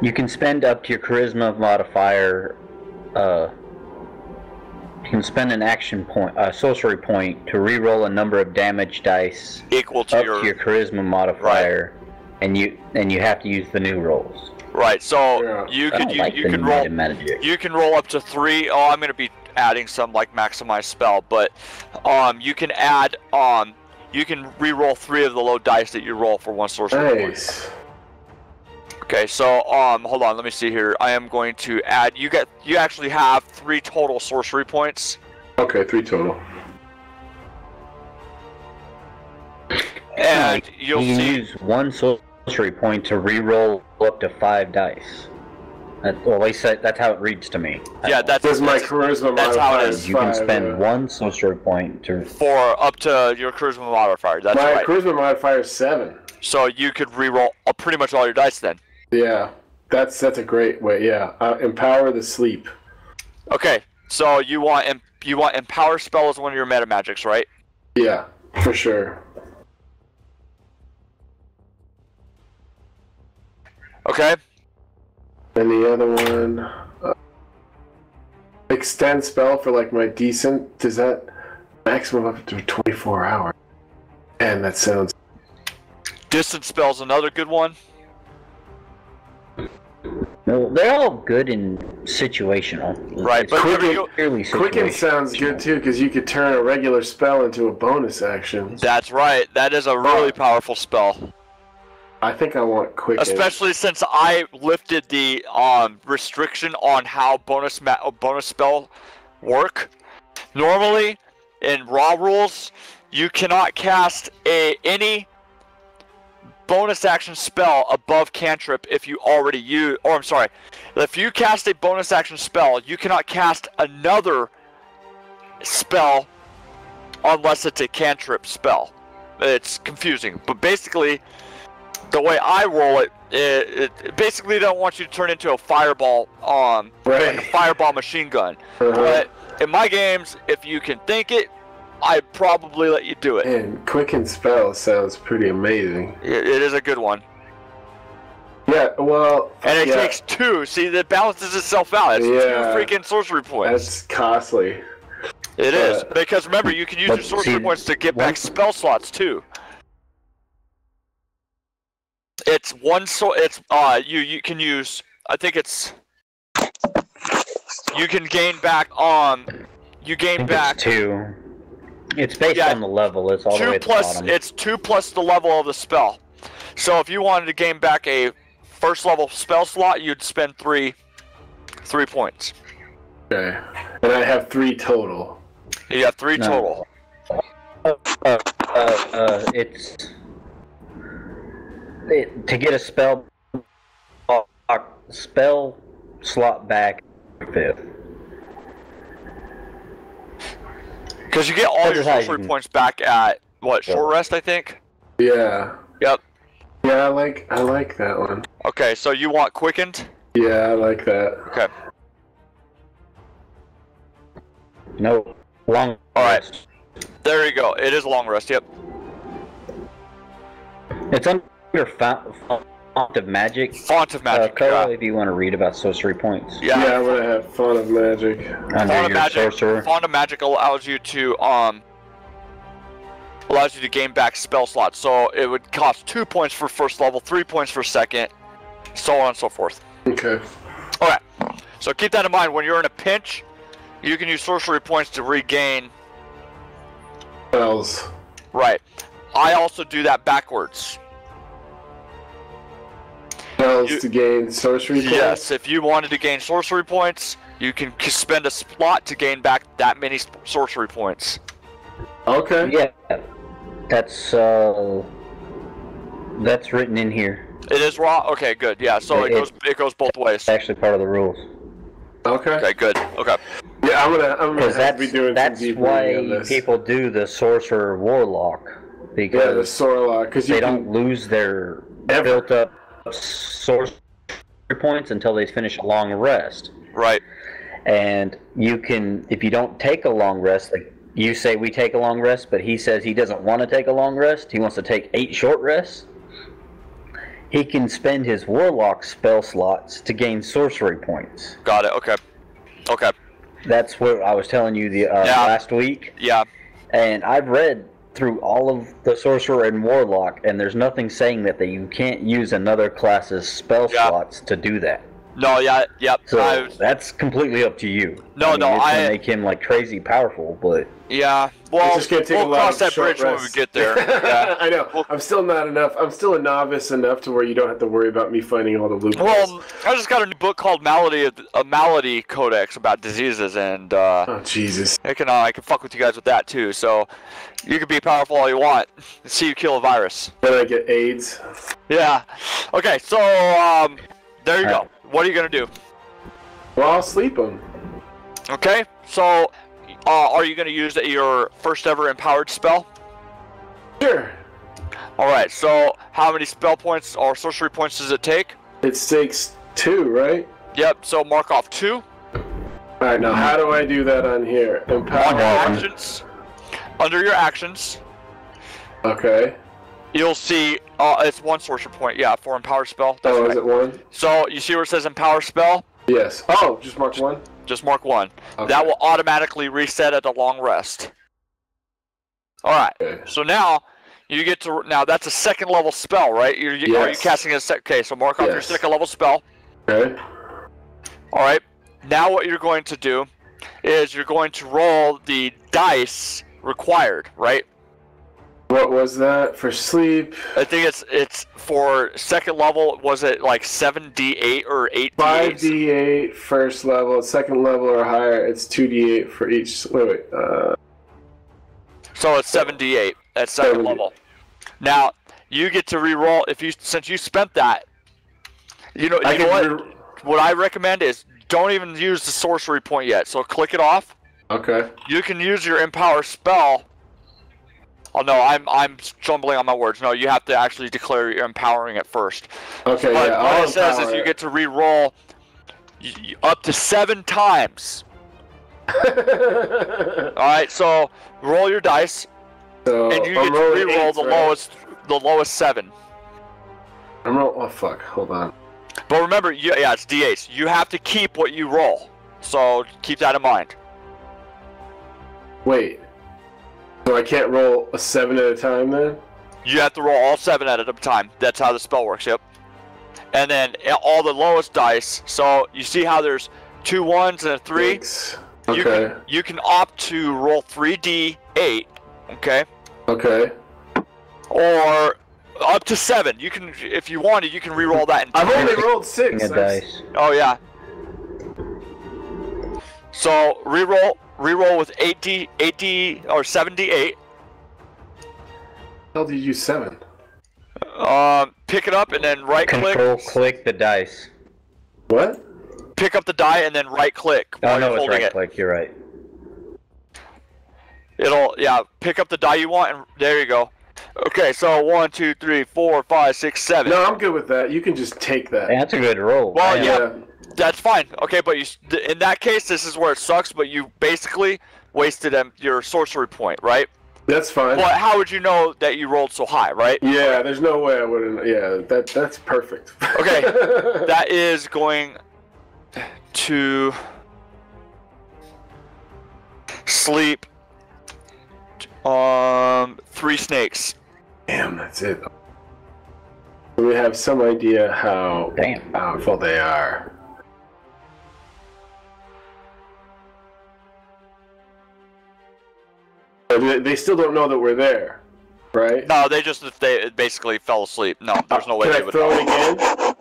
You can spend up to your Charisma modifier... Uh, you can spend an action point, a sorcery point, to re-roll a number of damage dice... Equal to, up your, to your Charisma modifier. Right. And you and you have to use the new rolls. Right, so yeah. you can you, like you can roll you can roll up to three. Oh, I'm gonna be adding some like maximize spell, but um you can add um you can re-roll three of the low dice that you roll for one sorcery. Nice. Okay, so um hold on, let me see here. I am going to add you get you actually have three total sorcery points. Okay, three total. And you'll you see use one sorcery. Sorcery point to re-roll up to five dice. That, well, at least that, that's how it reads to me. Yeah, that's, that's my charisma. That's how it is. You can spend yeah. one sorcery point to for up to your charisma modifier. That's my right. charisma modifier is seven. So you could re-roll pretty much all your dice then. Yeah, that's that's a great way. Yeah, uh, Empower the Sleep. Okay, so you want you want Empower Spell as one of your meta magics, right? Yeah, for sure. Okay. And the other one, uh, extend spell for like my decent. Does that maximum up to twenty-four hours? And that sounds. Distant spell's another good one. No, they're all good and situational. Right, but quicken, quicken sounds good too, because you could turn a regular spell into a bonus action. That's right. That is a really powerful spell. I think I want quicken. Especially since I lifted the um, restriction on how bonus ma bonus spell work. Normally, in raw rules, you cannot cast a any. bonus action spell above cantrip if you already use, or I'm sorry, if you cast a bonus action spell, you cannot cast another spell unless it's a cantrip spell. It's confusing, but basically, the way I roll it, it, it basically don't want you to turn into a fireball, um, right. like a fireball machine gun. Uh-huh. But in my games, if you can think it, I'd probably let you do it. And quicken spell sounds pretty amazing. It, it is a good one. Yeah, well... And it yeah. takes two. See, that balances itself out. It's yeah. two freaking sorcery points. That's costly. It uh, is. Because remember, you can use your sorcery see, points to get back spell slots, too. It's one... So it's... Uh, you, you can use... I think it's... You can gain back on... Um, you gain back... two. It's based yeah, on the level. It's all two the way at plus, the bottom. It's two plus the level of the spell. So if you wanted to gain back a first level spell slot, you'd spend three, three points. Okay, and I have three total. You have three no. total. Uh, uh, uh, uh, it's it, to get a spell uh, spell slot back fifth. Because you get all That's your sorcery points back at what short yeah. rest, I think. Yeah. Yep. Yeah, I like I like that one. Okay, so you want quickened? Yeah, I like that. Okay. No long. All right. Rest. There you go. It is long rest. Yep. It's under font, font of magic. Font of magic. Uh, yeah. If you want to read about sorcery points. Yeah. Yeah, I want to have font of magic. Font of magic, Font of Magic allows you to um allows you to gain back spell slots. So it would cost two points for first level, three points for second, so on and so forth. Okay. All right. So keep that in mind when you're in a pinch. You can use sorcery points to regain spells. Right. I also do that backwards. Spells you, to gain sorcery points? Yes, if you wanted to gain sorcery points, you can spend a slot to gain back that many sorcery points. Okay. Yeah, that's uh, that's written in here. It is raw. Okay, good. Yeah, so it, it goes it goes both ways. It's actually part of the rules. Okay. Okay, good. Okay. Yeah, I'm gonna I'm gonna have to be doing that's why people do the sorcerer warlock because yeah, the sorlock because they don't lose their ever. built up. sorcery points until they finish a long rest. Right. And you can, if you don't take a long rest, like you say we take a long rest, but he says he doesn't want to take a long rest, he wants to take eight short rests, he can spend his warlock spell slots to gain sorcery points. Got it, okay. Okay. That's what I was telling you the uh, yeah. last week. Yeah. And I've read through all of the sorcerer and warlock, and there's nothing saying that, that you can't use another class's spell yeah. slots to do that. No, yeah, yeah. So I, that's completely up to you. No, I mean, no, it's I make him like crazy powerful, but yeah. Well, just gonna take we'll a cross that bridge rest. when we get there. Yeah. I know. Well, I'm still not enough. I'm still a novice enough to where you don't have to worry about me finding all the loopholes. Well, I just got a new book called Malady, a Malady Codex about diseases, and uh, oh Jesus, I can uh, I can fuck with you guys with that too. So you can be powerful all you want. See you kill a virus. Then I get AIDS. Yeah. Okay. So um, there you all go. Right. What are you gonna do? Well, I'll sleep them. Okay, so uh, are you gonna use your first ever empowered spell? Sure. All right. So how many spell points or sorcery points does it take? It takes two, right? Yep. So mark off two. All right. Now, how do I do that on here? Empowered. Under your actions. Under your actions. Okay. You'll see, uh, it's one sorcerer point, yeah, for Empower Spell. That's oh, right. Is it one? So, you see where it says Empower Spell? Yes. Oh, just mark one? Just mark one. Okay. That will automatically reset at a long rest. Alright, okay. So now, you get to, now that's a second level spell, right? You're, you, yes. Are you casting a sec, okay, so mark off yes. your second level spell. Okay. Alright, now what you're going to do is you're going to roll the dice required, right? What was that for sleep? I think it's it's for second level. Was it like seven d eight or eight d eight? five d eight first level, second level or higher. It's two d eight for each. Wait, wait. Uh, so it's seven d eight at second level. Now you get to reroll if you since you spent that. You know, you know what? What I recommend is don't even use the sorcery point yet. So click it off. Okay. You can use your Empower Spell. Oh no, I'm I'm jumbling on my words. No, you have to actually declare you're empowering it first. Okay, but yeah, what I'll it says is it. You get to re-roll up to seven times. All right, so roll your dice, so and you I'm get to re-roll eight, the right? lowest, the lowest seven. I'm roll. Oh fuck! Hold on. But remember, you, yeah, it's d eights. You have to keep what you roll, so keep that in mind. Wait. So I can't roll a seven at a time then? You have to roll all seven at a time. That's how the spell works, yep. And then all the lowest dice. So you see how there's two ones and a three? Six. Okay. You can, you can opt to roll three d eight, okay? Okay. Or up to seven. You can, if you wanted, you can re-roll that. I've only rolled six. Dice. Oh, yeah. So re-roll. Reroll with eighty, eighty, or seventy-eight. How do you use seven? Um, pick it up and then right click. Control click the dice. What? Pick up the die and then right click. Oh no, it's right click. You're right. It'll yeah. Pick up the die you want and there you go. Okay, so one, two, three, four, five, six, seven. No, I'm good with that. You can just take that. That's a good roll. Well, yeah. yeah. That's fine. Okay, but you, in that case, this is where it sucks, but you basically wasted your sorcery point, right? That's fine. Well, how would you know that you rolled so high, right? Yeah, there's no way I wouldn't. Yeah, that that's perfect. Okay, that is going to sleep um, three snakes. Damn, that's it. We have some idea how Damn. powerful they are. They still don't know that we're there, right? No, they just they basically fell asleep. No, there's no way can they I would throw know. It again?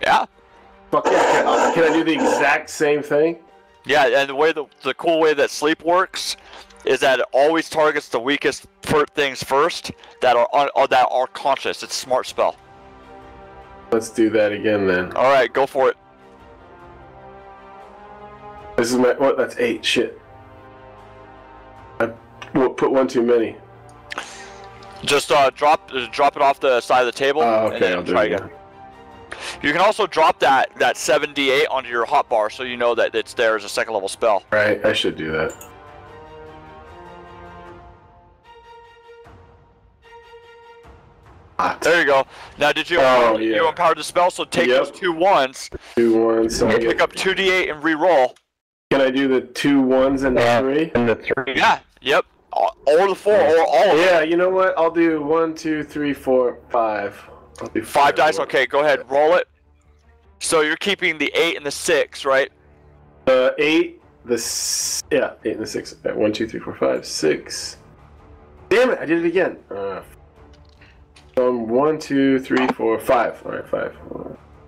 Yeah. Fuck yeah. Can I do the exact same thing? Yeah, and the way the, the cool way that sleep works is that it always targets the weakest things first that are un, or that are conscious. It's a smart spell. Let's do that again then. All right, go for it. This is my what? That's eight. Shit. We'll put one too many. Just uh, drop uh, drop it off the side of the table, uh, okay, and then I'll try again. again. You can also drop that that seven d eight onto your hotbar, so you know that it's there as a second level spell. Right, I should do that. Hot. There you go. Now, did you oh, empower, yeah. you empowered the spell? So take yep. those two ones. Two ones. So pick get... up two d eight and re-roll. Can I do the two ones and the yeah. three? And the three. Yeah. Yep, or the four, or all of them. Yeah, you know what? I'll do one, two, three, four, five. I'll do four, five dice. Four. Okay, go ahead, roll it. So you're keeping the eight and the six, right? The eight, the s yeah, eight and the six. One, two, three, four, five, six. Damn it! I did it again. Uh, um, one, two, three, four, five. All right, five.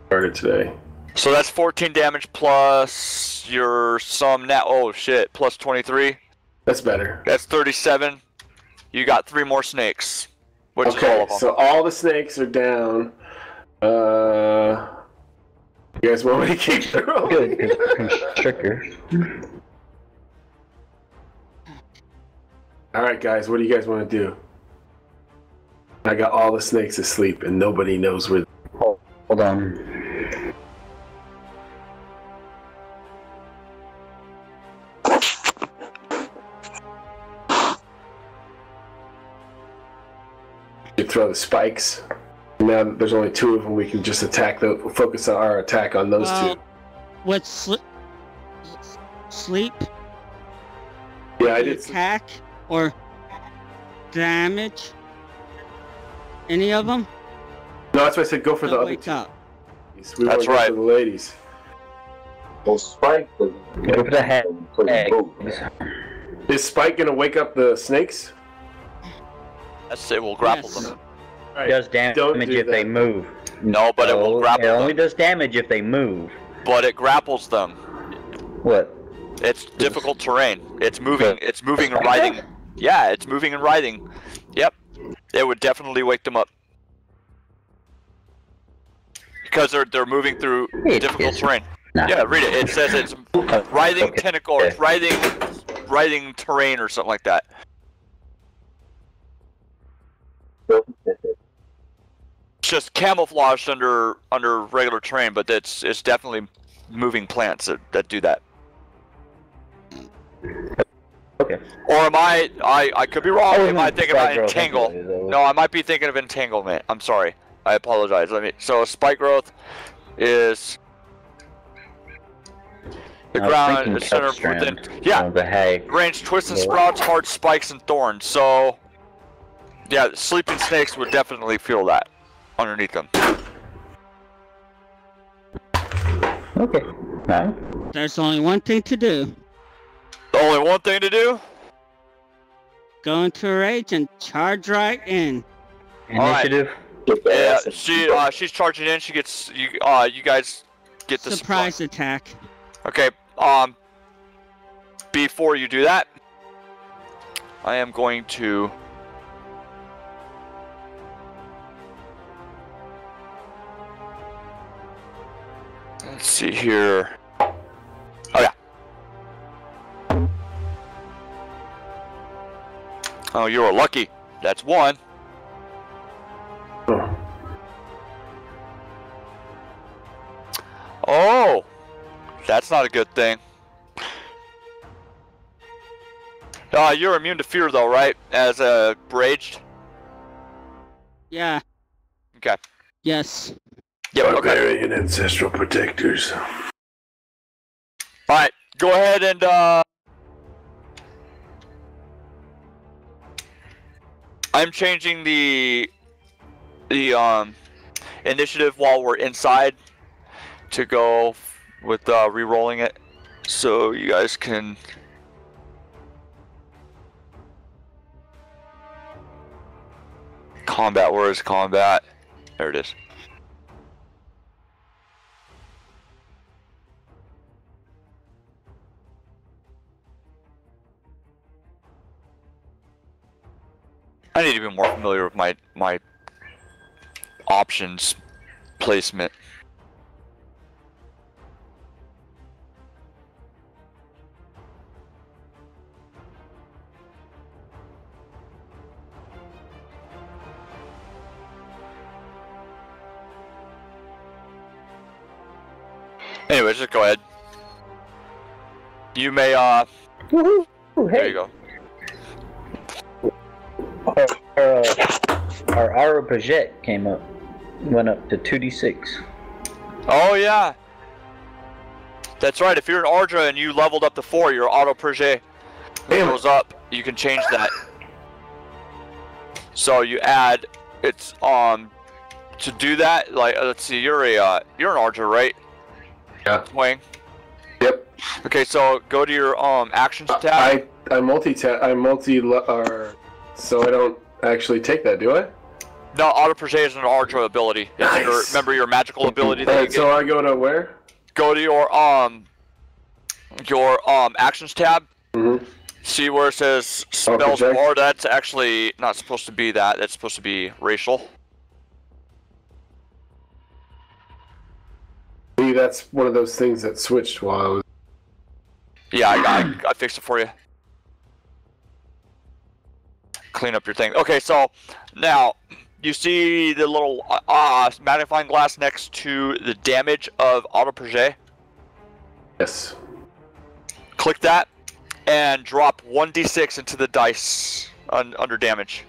Started today. So that's fourteen damage plus your sum now. Oh shit! Plus twenty-three. That's better. That's thirty-seven. You got three more snakes. Which okay, is all of them. So all the snakes are down. Uh, you guys want me to keep rolling? Constrictor. All right, guys. What do you guys want to do? I got all the snakes asleep, and nobody knows where. Hold on. to throw the spikes. Now that there's only two of them, we can just attack the focus on our attack on those uh, two. What's sl sleep? Yeah, I did attack or damage. Any of them? No, that's why I said go for the other two. We that's right. For the ladies. Well, Spike. Go for the head. Is Spike gonna wake up the snakes? I say we'll grapple yes. them. Right. Does damage Don't do if that. they move. No, but so, it will grapple. It only them. does damage if they move. But it grapples them. What? It's difficult terrain. It's moving. But, it's moving and writhing. Yeah, it's moving and writhing. Yep. It would definitely wake them up. Because they're they're moving through it difficult terrain. Nah. Yeah, read it. It says it's writhing okay. tentacle, or it's writhing, writhing terrain, or something like that. Just camouflaged under under regular terrain, but that's it's definitely moving plants that, that do that. Okay. Or am I? I I could be wrong. Am I thinking about entangle? No, I might be thinking of entanglement. I'm sorry. I apologize. Let me. So spike growth is the ground is centered within. Yeah. The hay. Range twists and sprouts, hard spikes and thorns. So, yeah, sleeping snakes would definitely feel that underneath them. Okay. Now. There's only one thing to do. Only one thing to do. Go into a rage and charge right in. Initiative. All right. Yeah, she uh, she's charging in. She gets you. Uh, you guys get the surprise supply. attack. Okay. Um. Before you do that, I am going to. Let's see here. Oh yeah. Oh, you are lucky. That's one. Oh, that's not a good thing. Uh, you're immune to fear though, right? As a uh, raged? Yeah. Okay. Yes. Yeah, okay. Barbarian ancestral protectors. Alright, go ahead and uh I'm changing the the um initiative while we're inside to go with uh, re-rolling it, so you guys can. Combat, where is combat? There it is. I need to be more familiar with my, my options placement. Anyways, just go ahead. You may, uh... Woohoo! Hey. There you go. Our, uh, our Aura Project came up. Went up to two D six. Oh, yeah! That's right, if you're an Ardra and you leveled up to four, your Auto Project goes up. You can change that. So you add... It's, um... To do that, like, let's see, you're a, uh... You're an Ardra, right? Yeah. Wayne. Yep. Okay, so go to your um actions tab. I I multi tab I multi uh, so I don't actually take that, do I? No, auto project is an Ardra ability. Nice. Your, remember your magical ability. That right, you so I go to where? Go to your um your um actions tab. Mm-hmm. See where it says spells bar. That's actually not supposed to be that. That's supposed to be racial. That's one of those things that switched while I was. Yeah, I, I, I fixed it for you. Clean up your thing. Okay, so now you see the little uh, magnifying glass next to the damage of auto projet. Yes. Click that and drop one d six into the dice un under damage.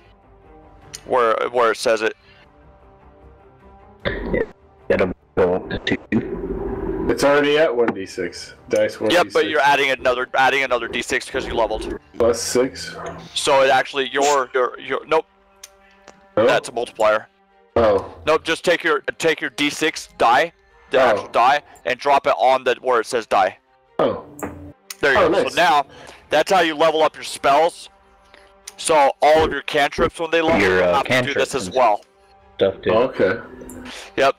where where it says it. Yeah, that'll go up to two. It's already at one d six. Dice one. Yep, but you're adding another adding another d six because you leveled. Plus six. So it actually your your your nope. nope. That's a multiplier. Oh. Nope. Just take your take your d six die, the oh. actual die, and drop it on the where it says die. Oh. There you oh, go. Nice. So now, that's how you level up your spells. So all of your cantrips when they level your, uh, up, you do this as well. Stuff too. Oh, okay. Yep.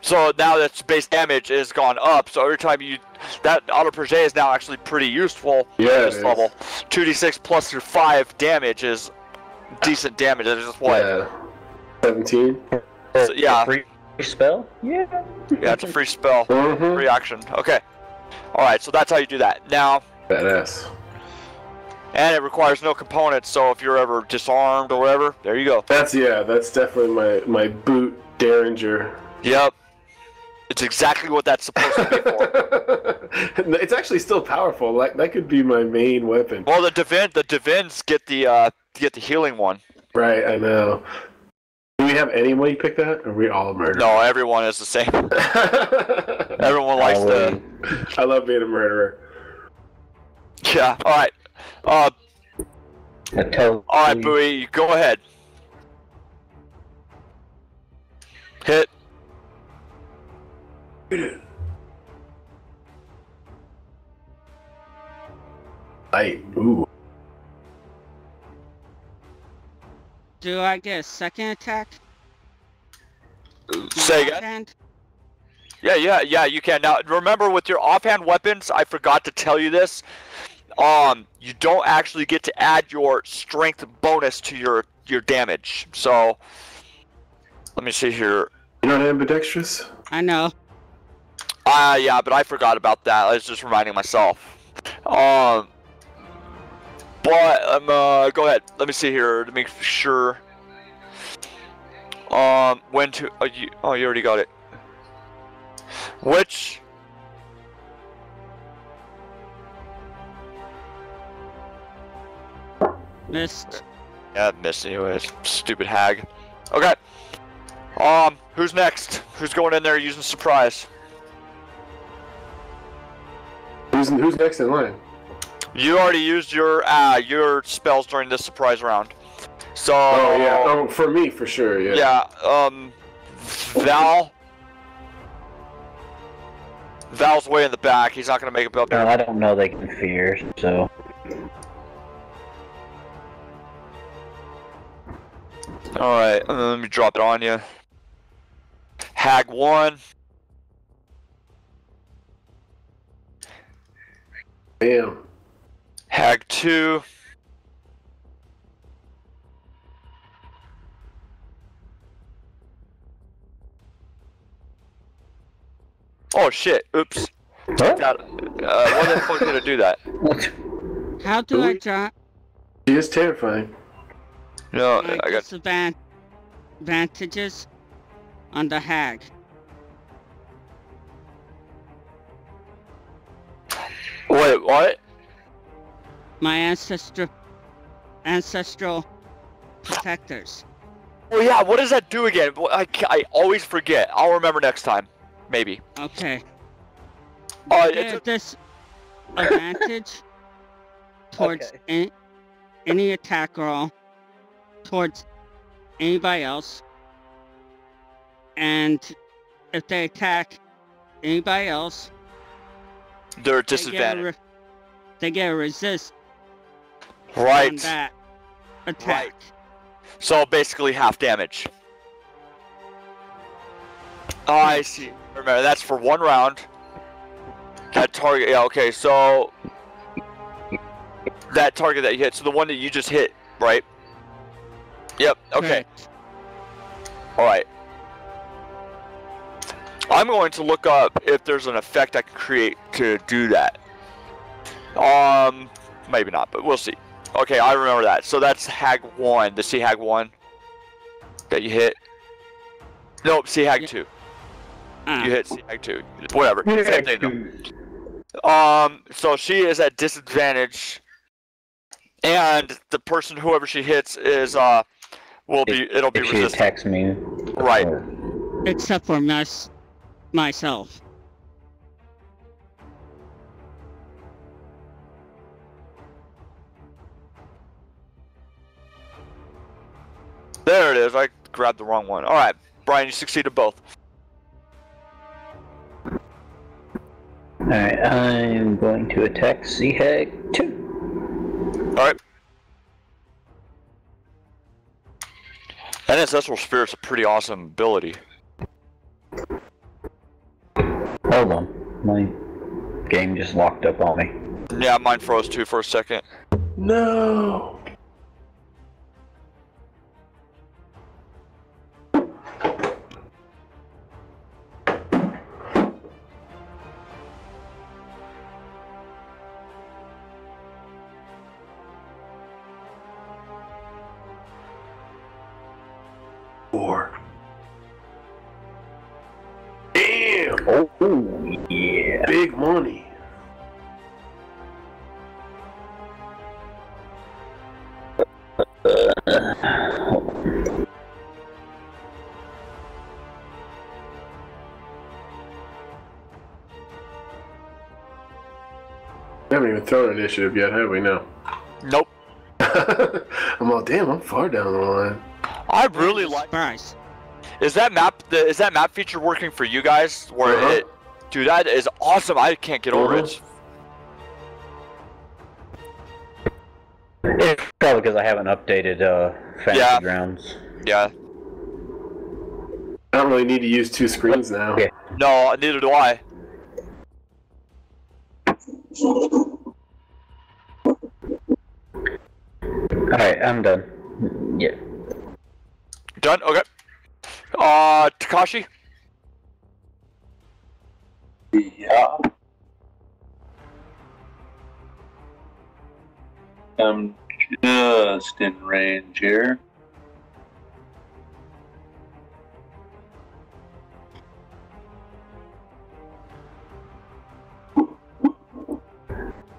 So now that base damage is gone up. So every time you that auto projet is now actually pretty useful. Yeah. At this level, two d six plus your five damage is decent damage. That is just what. Yeah. seventeen. So, yeah. A free spell? Yeah. Yeah, it's a free spell. Mm-hmm. Free action. Okay. Alright, so that's how you do that. Now. Badass. And it requires no components, so if you're ever disarmed or whatever, there you go. That's, yeah, that's definitely my, my boot Derringer. Yep. It's exactly what that's supposed to be for. It's actually still powerful. Like, that could be my main weapon. Well, the Divin, the Divins get the, uh, get the healing one. Right, I know. Do we have any way you pick that, or are we all murdered? No, everyone is the same. Everyone likes to... I love being a murderer. Yeah, alright. Uh, alright, Bowie, go ahead. Hit. Light, ooh. Do I get a second attack? Say again. Yeah, yeah, yeah. You can now. Remember, with your offhand weapons, I forgot to tell you this. Um, you don't actually get to add your strength bonus to your your damage. So, let me see here. You're not ambidextrous? I know. Ah, uh, yeah, but I forgot about that. I was just reminding myself. Um. But, um, uh, go ahead. Let me see here to make sure. Um, when to... Oh you, oh, you already got it. Which... Missed. Yeah, missed anyways. Stupid hag. Okay. Um, who's next? Who's going in there using surprise? Who's, who's next in line? You already used your uh, your spells during this surprise round, so. Oh yeah, oh, for me for sure. Yeah. Yeah. Um, Val. Val's way in the back. He's not gonna make a build. No, I don't know. They can fear, so. All right, let me drop it on you. Hag one. Damn. Hag two. Oh shit! Oops. Huh? That, uh, why the fuck did I do that? How do Ooh. I drop? She is terrifying. No, I, I got disadvantages on the hag. Wait, what? My ancestor, ancestral protectors. Oh yeah, what does that do again? I, I always forget. I'll remember next time, maybe. Okay. Uh, it's a... This advantage towards okay. any, any attack roll towards anybody else, and if they attack anybody else, they're disadvantaged. They, they get a resist. Right. That attack. Right. So basically half damage. Oh, I see. Remember, that's for one round. That target, yeah, okay, so... That target that you hit, so the one that you just hit, right? Yep, okay. Alright. I'm going to look up if there's an effect I can create to do that. Um... Maybe not, but we'll see. Okay, I remember that. So that's Hag one. The C-Hag one that you hit. Nope, C-Hag yeah. two. Uh. You hit C-Hag two. Whatever. Same thing though. Um, so she is at disadvantage. And the person, whoever she hits, is uh, Well, be, if, it'll be if resistant. She attacks me. Right. Except for mess myself. There it is. I grabbed the wrong one. All right, Brian, you succeeded both. All right, I'm going to attack Zhag two. All right. That Ancestral Spirit's a pretty awesome ability. Hold on, my game just locked up on me. Yeah, mine froze too for a second. No. Thrown initiative yet, have we? No. Nope. I'm all, damn, I'm far down the line. I really like. Nice. Is that map? The, is that map feature working for you guys? Where uh-huh. it, dude, that is awesome. I can't get uh-huh. over it. It's probably because I haven't updated uh, Fantasy yeah. Grounds. Yeah. I don't really need to use two screens now. Okay. No, neither do I. Alright, I'm done. Yeah. Done? Okay. Uh, Takashi? Yeah. I'm just in range here.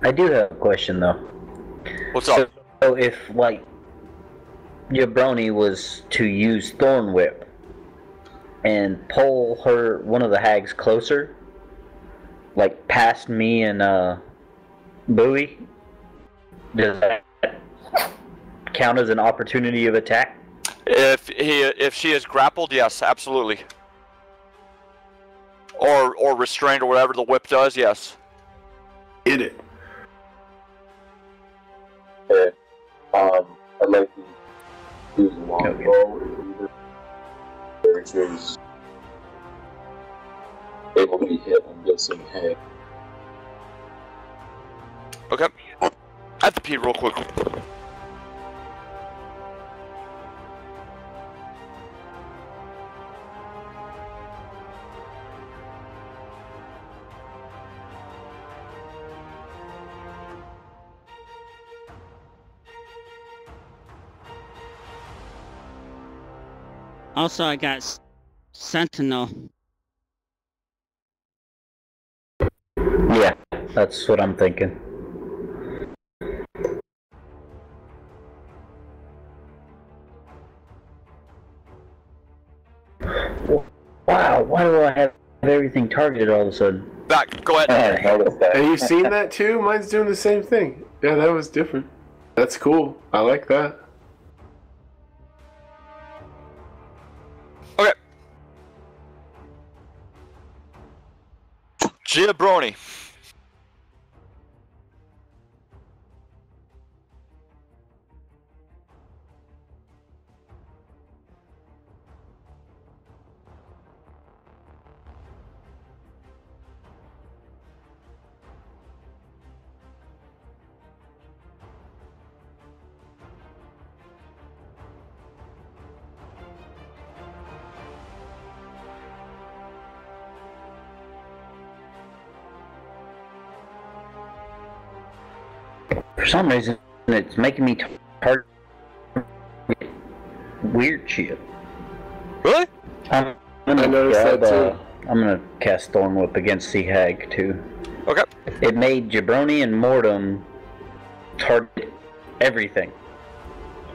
I do have a question though. What's up? So So if, like, your brony was to use Thorn Whip and pull her, one of the hags closer, like past me and uh, Bowie, does that count as an opportunity of attack? If he, if she is grappled, yes, absolutely. Or or restrained or whatever the whip does, yes. Hit it. Okay. Um, I'd like to use a longbow. Characters able to be hit, I'm guessing. Hey. Okay. I have to pee real quick. Also, I got S Sentinel. Yeah, that's what I'm thinking. Wow, why do I have everything targeted all of a sudden? Back, go ahead. Have you seen that too? Mine's doing the same thing. Yeah, that was different. That's cool. I like that. Giabroni. For some reason, it's making me target weird shit. Really? I'm gonna I noticed grab, that too. Uh, I'm gonna cast Thorn Whip against Zhag too. Okay. It made Jabroni and Mortem target everything.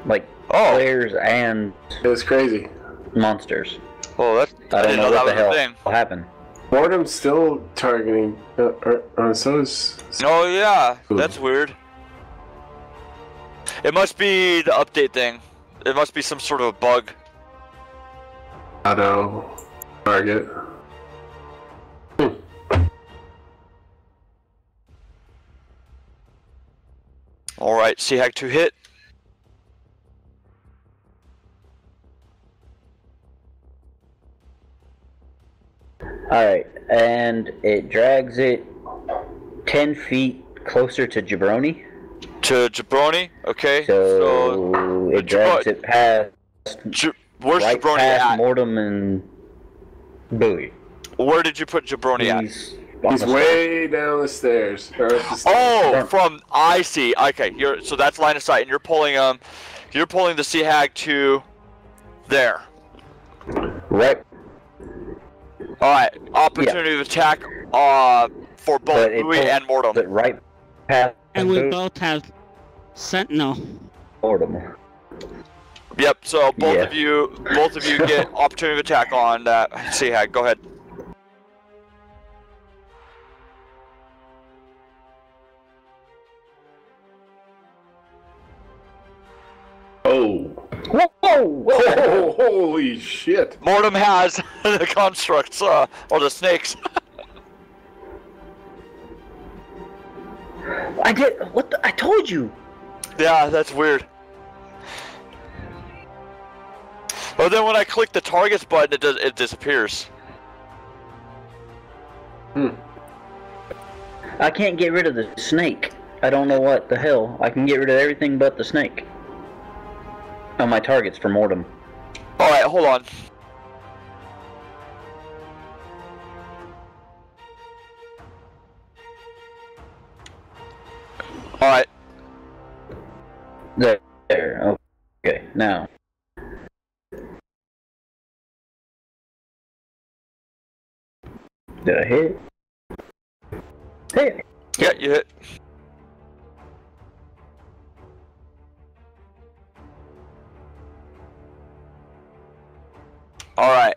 Like Oh. Players and... That's crazy. Monsters. Oh, that's... I don't I know, know what the hell thing. will happen. Mortem's still targeting... Uh, or, or so is... Oh, yeah. Ooh. That's weird. It must be the update thing. It must be some sort of a bug. I know. Target. Hmm. Alright, C-hack to hit. Alright, and it drags it ten feet closer to Jabroni. To Jabroni? Okay. So, so it drags it past. J where's right Jabroni past at? Mortem and Bowie. Where did you put Jabroni He's at? He's way down the stairs. The stairs. Oh, from I see. Okay, you're so that's line of sight, and you're pulling um, you're pulling the sea hag to there. Right. All right, opportunity yeah. of attack uh, for both Bowie and Mortem. But right past. And we both have Sentinel. Mortem. Yep. So both yeah. of you, both of you get opportunity of attack on that sea hag. Go ahead. Oh. Whoa, whoa, whoa. Oh, holy shit. Mortem has the constructs, uh, or the snakes. I did, what the, I told you. Yeah, that's weird. Well, then when I click the targets button, it does, it disappears. Hmm. I can't get rid of the snake. I don't know what the hell. I can get rid of everything but the snake. On my targets for Mortem. Alright, hold on. Alright. There. There. Okay, now. Did I hit? Hit! Yeah, you hit. All right,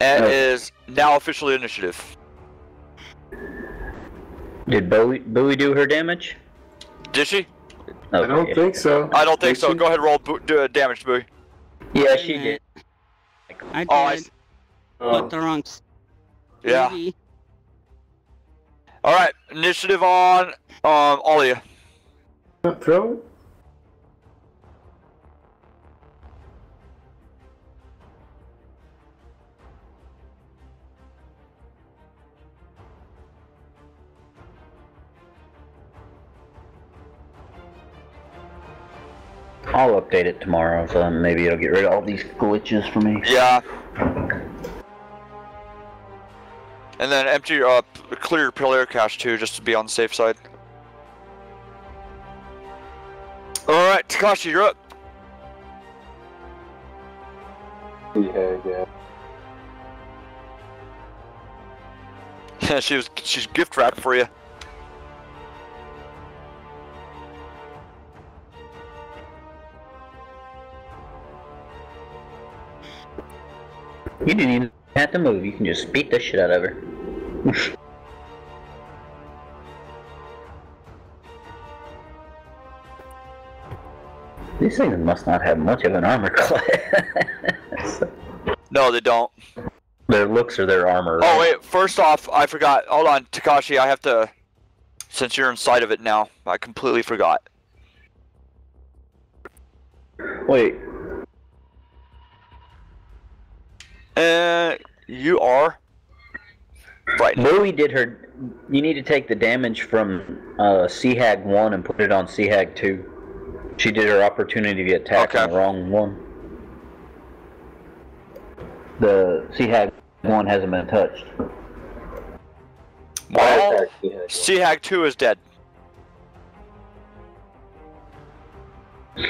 and okay. is now officially initiative. Did Bowie, Bowie do her damage? Did she? Okay, I don't yeah. think so. I don't think did so. She? Go ahead, roll do a damage, Bowie. Yeah, she did. I oh, did. I Put the wrong. Yeah. Maybe. All right, initiative on um all of you. Throw it. I'll update it tomorrow, so maybe it'll get rid of all these glitches for me. Yeah. And then empty, uh, clear your player cache too, just to be on the safe side. Alright, Takashi, you're up. Yeah, yeah. Yeah, she was, she's gift wrapped for you. You didn't even have to move, you can just beat the shit out of her. These things must not have much of an armor class. No, they don't. Their looks are their armor. Right? Oh wait, first off, I forgot. Hold on, Takashi, I have to... Since you're inside of it now, I completely forgot. Wait. Uh, you are right. Bowie did her. You need to take the damage from uh, Sea Hag one and put it on Sea Hag two. She did her opportunity to attack okay. on the wrong one. The Sea Hag one hasn't been touched. Well, Sea Hag two is dead. So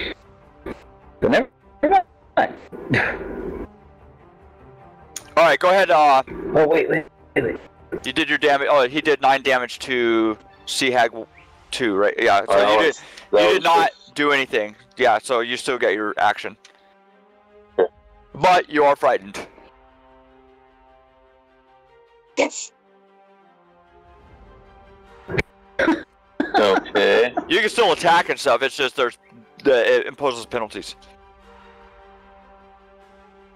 never, never mind. All right, go ahead. Uh, oh wait, wait, wait, wait. You did your damage. Oh, he did nine damage to Sea Hag two, right? Yeah. So right, you did. You did not. do anything. Yeah, so you still get your action. Sure. But you are frightened. Yes. Okay. You can still attack and stuff. It's just there's the, it imposes penalties.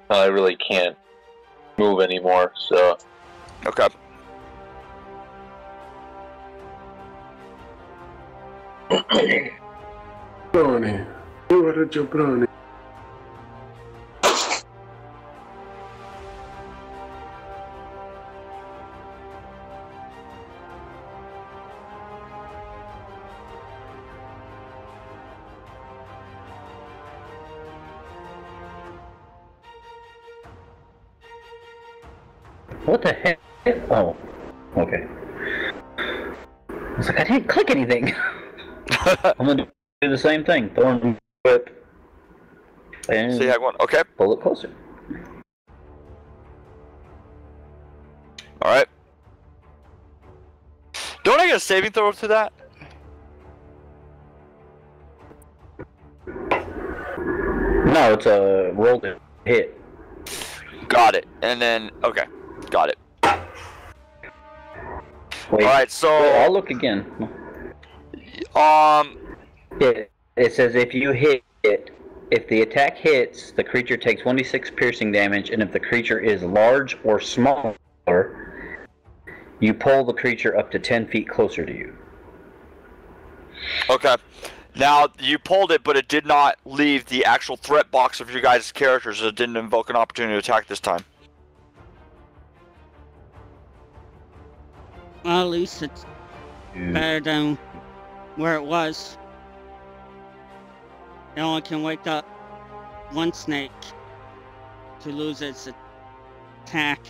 I really can't move anymore, so. Okay. Jabroni, you are a jabroni. What the heck? Oh, okay. I was like, I didn't click anything. I'm gonna do the same thing. Thorn whip. And see, I want. Okay. Pull it closer. All right. Don't I get a saving throw to that? No, it's a roll to hit. Got it. And then okay. Got it. Wait, all right, so I'll look again. Um, it, it says if you hit it, if the attack hits, the creature takes one d six piercing damage, and if the creature is large or smaller, you pull the creature up to ten feet closer to you. Okay. Now, you pulled it, but it did not leave the actual threat box of your guys' characters. It didn't invoke an opportunity to attack this time. Well, at least it's better than where it was. It only can wake up one snake to lose its attack.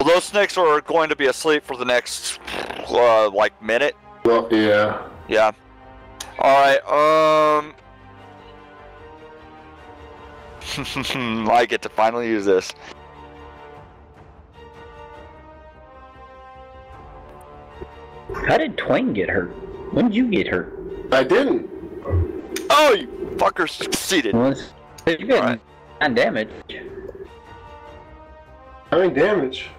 Well, those snakes are going to be asleep for the next, uh, like, minute. Well, yeah. Yeah. Alright, um... I get to finally use this. How did Twain get hurt? When did you get hurt? I didn't. Oh, you fucker succeeded. Well, you got right. nine damage. I mean damage.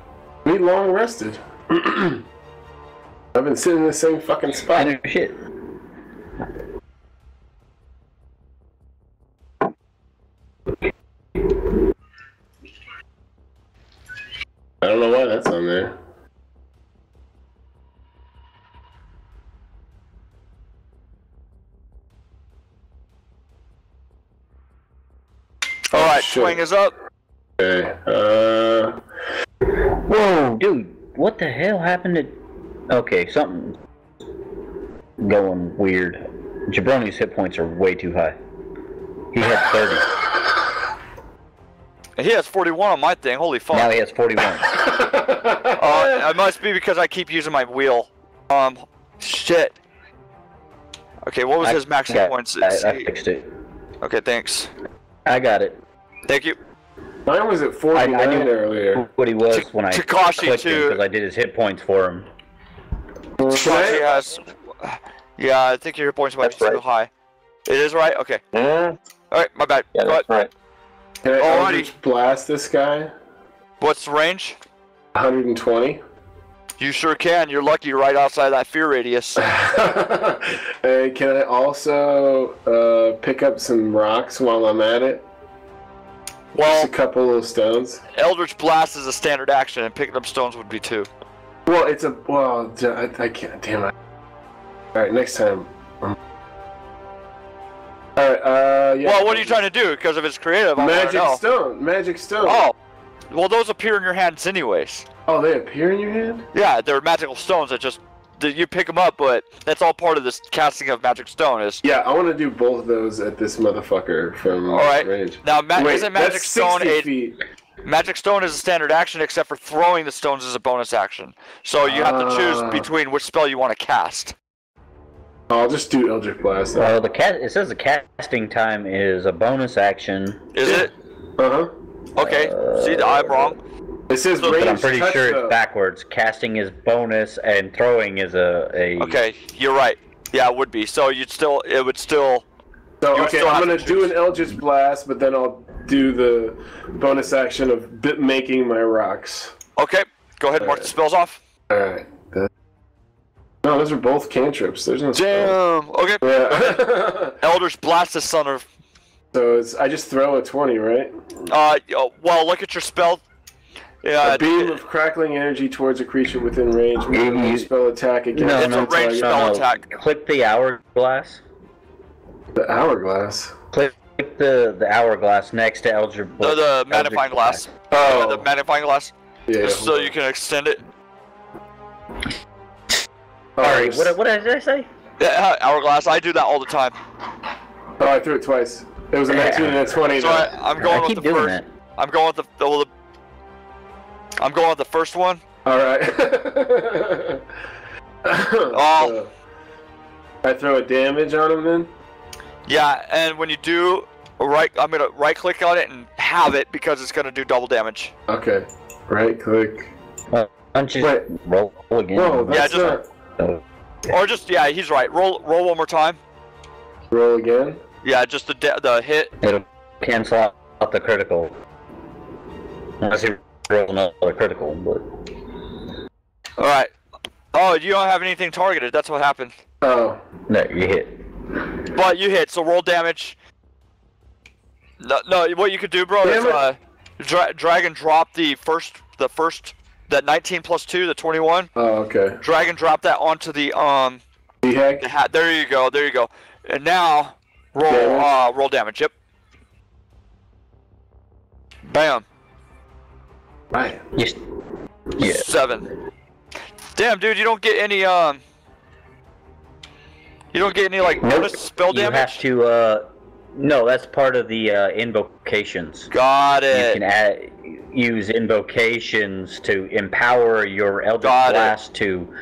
We long rested. I've been sitting in the same fucking spot. I know shit. I don't know why that's on there. Alright, swing is up. Okay, uh... Whoa, dude, what the hell happened to... Okay, something... going weird. Jabroni's hit points are way too high. He had thirty. He has forty-one on my thing, holy fuck. Now he has forty-one. uh, it must be because I keep using my wheel. Um, shit. Okay, what was I, his max hit points? I, I fixed it. Okay, thanks. I got it. Thank you. Mine was at forty-nine I, I knew earlier. What he was T when I Takashi clicked too. Because I did his hit points for him. Takashi has. Yeah, I think your hit points might be too high. It is right. Okay. Yeah. All right, my bad. Yeah, that's but, right. Can I Eldritch blast this guy? What's the range? one hundred twenty. You sure can. You're lucky. Right outside that fear radius. And can I also uh, pick up some rocks while I'm at it? Well, just a couple little stones. Eldritch Blast is a standard action, and picking up stones would be two. Well, it's a well. I, I can't. Damn it. All right, next time. All right. Uh, yeah. Well, what are you trying to do? Because if it's creative, magic I don't know. stone. Magic stone. Oh. Well, those appear in your hands anyways. Oh, they appear in your hand? Yeah, they're magical stones that just... You pick them up, but that's all part of this casting of magic stone. Is yeah, I want to do both of those at this motherfucker from all right. range. Now, ma Wait, isn't magic stone a... Magic stone is a standard action, except for throwing the stones is a bonus action. So you have uh... to choose between which spell you want to cast. I'll just do Eldritch Blast. Well, uh, the cast it says the casting time is a bonus action. Is it? Uh-huh. Okay, uh, see, I'm wrong. This is range, but I'm pretty sure it's though. backwards. Casting is bonus, and throwing is a, a. Okay, you're right. Yeah, it would be. So you'd still, it would still. So okay, still I'm gonna to do an Eldritch Blast, but then I'll do the bonus action of bit making my rocks. Okay, go ahead, All mark right. the spells off. All right. No, those are both cantrips. There's no. Damn. Spell. Okay. Yeah. Eldritch Blast the son of. So it's I just throw a twenty, right? Uh, well, look at your spell. Yeah, a beam of crackling energy towards a creature within range. Mm-hmm. Spell attack again. No, it's no, a range spell no. attack. Click the hourglass. The hourglass. Click the the hourglass next to Eldritch. No, the magnifying glass. glass. Oh, yeah, the magnifying glass. Yeah. Just so you can extend it. Sorry. What what did I say? Yeah, hourglass. I do that all the time. Oh, I threw it twice. It was a nineteen yeah. and a twenty. So I, I'm going I with keep the doing first. That. I'm going with the. Well, the I'm going with the first one. Alright. Oh. I throw a damage on him then? Yeah, and when you do, right, I'm going to right click on it and have it because it's going to do double damage. Okay. Right click. Uh, why don't you Wait. roll again? Whoa, that's yeah, just, not... Or just, yeah, he's right. Roll roll one more time. Roll again? Yeah, just the, the hit. It'll cancel out the critical. Unless you roll another critical, but... Alright. Oh, you don't have anything targeted, that's what happened. Oh. No, you hit. But you hit, so roll damage. No, no what you could do, bro, Damn is uh, dra drag and drop the first, the first, that nineteen plus two, the twenty-one. Oh, okay. Drag and drop that onto the, um... The hat. There you go, there you go. And now, roll, damage. Uh, roll damage, yep. Bam. Right. Yes. Yeah. Seven. Damn, dude, you don't get any um. You don't get any like nope. spell damage. You have to. Uh, no, that's part of the uh, invocations. Got it. You can add, use invocations to empower your Eldritch Blast to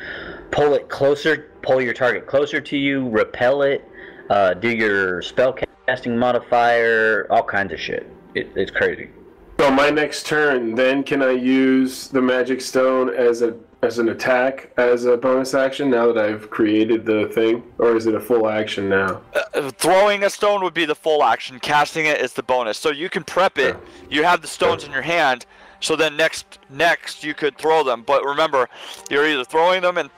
pull it closer, pull your target closer to you, repel it, uh, do your spell casting modifier, all kinds of shit. It, it's crazy. So my next turn, then can I use the magic stone as a as an attack as a bonus action now that I've created the thing, or is it a full action now? Uh, throwing a stone would be the full action. Casting it is the bonus. So you can prep it. You have the stones in your hand. So then next next you could throw them. But remember, you're either throwing them and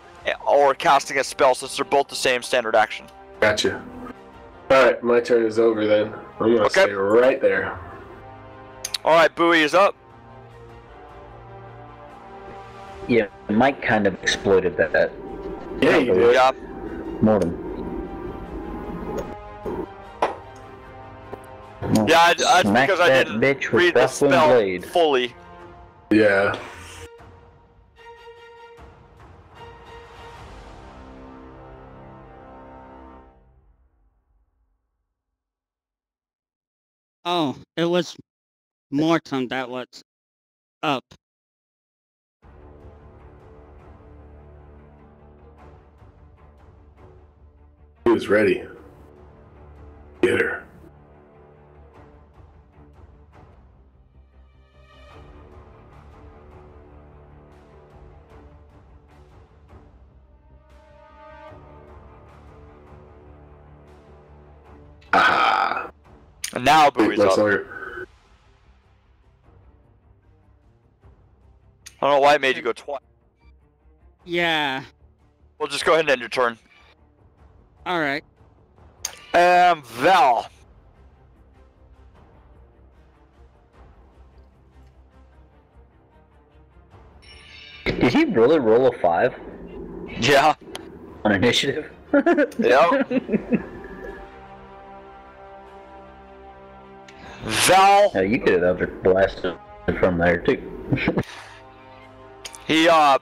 or casting a spell, since they're both the same standard action. Gotcha. All right, my turn is over then. I'm gonna okay. stay right there. Alright, Bowie is up. Yeah, Mike kind of exploited that. that yeah, you did. Yeah. Mortem. Yeah, that's I, I, because I didn't bitch read the spell blade. fully. Yeah. Oh, it was... Mortem, that was up. He was ready. Get her. Ah. And now Bowie's up. I don't know why it made you go twice. Yeah. Well, just go ahead and end your turn. Alright. Um, Val. Did he really roll a five? Yeah. On initiative? Yeah. Val. Yeah, you could have blasted from there, too. He, uh,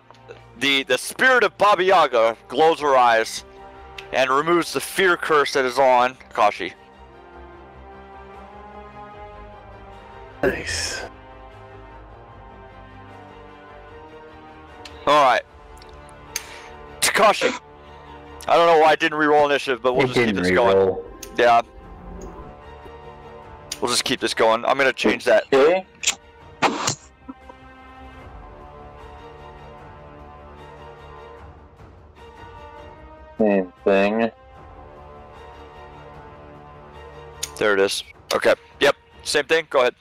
the, the spirit of Baba Yaga glows her eyes and removes the fear curse that is on Kashi. Nice. Alright. Takashi. I don't know why I didn't reroll initiative, but we'll it just keep this going. Yeah. We'll just keep this going. I'm gonna change that. Okay. same thing. There it is. Okay. Yep. Same thing. Go ahead.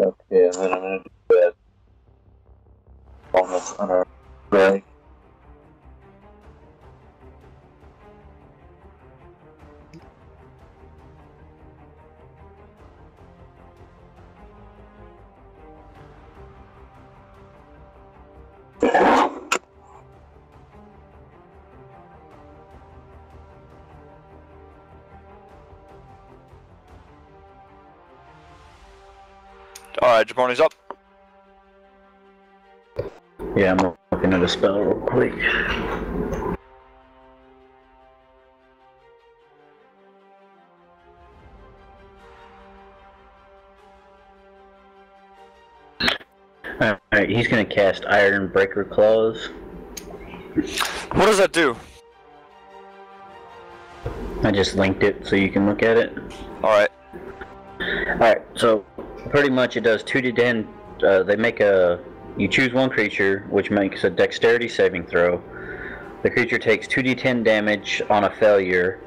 Okay, and then I'm gonna do that almost on our bag. Alright, Japoni's up. Yeah, I'm looking at a spell real quick. Alright, he's gonna cast Iron Breaker Claws. What does that do? I just linked it so you can look at it. Alright. Alright, so pretty much it does two d ten. Uh, they make a. You choose one creature, which makes a dexterity saving throw. The creature takes two d ten damage on a failure,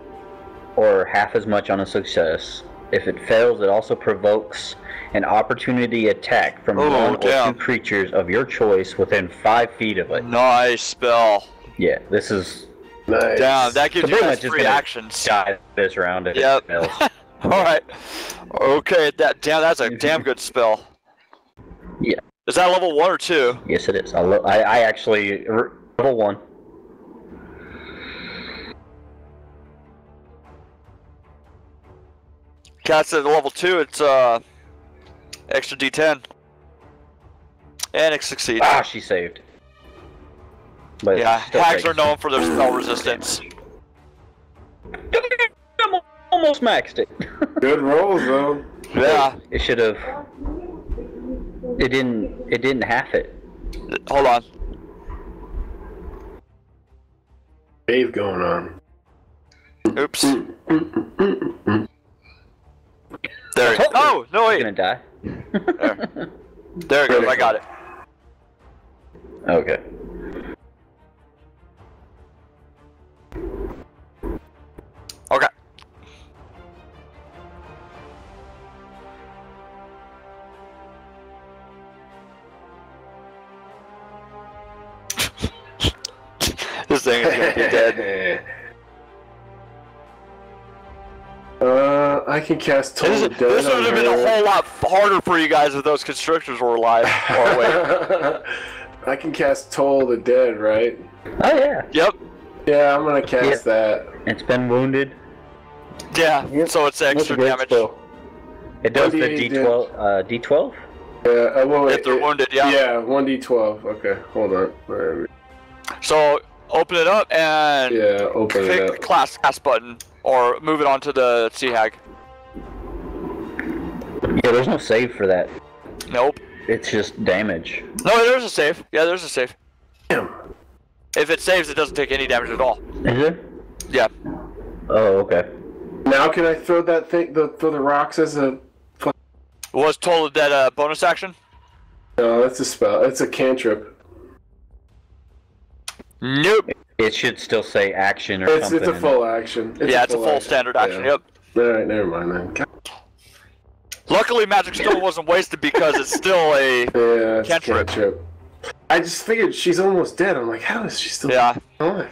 or half as much on a success. If it fails, it also provokes an opportunity attack from oh, one damn. or two creatures of your choice within five feet of it. Nice spell. Yeah, this is. Nice. Damn, that gives so you guys free actions. Die this round. If yep. It fails. Alright. Okay, that damn that's a damn good spell. Yeah. Is that level one or two? Yes, it is. I, I, I actually... Level one. Cat said level two, it's uh... extra d ten. And it succeeds. Ah, she saved. But yeah, hacks are known for their spell resistance. Almost maxed it. Good rolls though. Yeah. It should have. It didn't. It didn't half it. Hold on. Wave going on. Oops. There. It oh no! Wait. You're gonna die. There. There it goes. I got it. Okay. Okay. This thing is gonna be dead. Uh, I can cast Toll the Dead. This would have been a whole lot harder for you guys if those constrictors were alive. Or wait. I can cast Toll the Dead, right? Oh yeah. Yep. Yeah, I'm gonna cast yep. that. It's been wounded. Yeah. Yep. So it's extra damage. Spell. It does the D twelve. Uh, D twelve. Yeah. Uh, well, if it, they're it, wounded, yeah. Yeah, one d twelve. Okay, hold on. Where so. Open it up and yeah, open click it up. The class cast button or move it onto the sea hag. Yeah, there's no save for that. Nope. It's just damage. No, there's a save. Yeah, there's a save. Damn. If it saves, it doesn't take any damage at all. Is it? Yeah. Oh, okay. Now can I throw that thing, the throw the rocks as a? Was told that a bonus action? No, that's a spell. It's a cantrip. Nope. It should still say action or it's, something. It's a full action. It's yeah, a full it's a full action. standard action, yeah. Yep. Alright, never mind then. Luckily, magic still wasn't wasted because it's still a yeah, cantrip. cantrip. I just figured she's almost dead. I'm like, how is she still yeah. alive?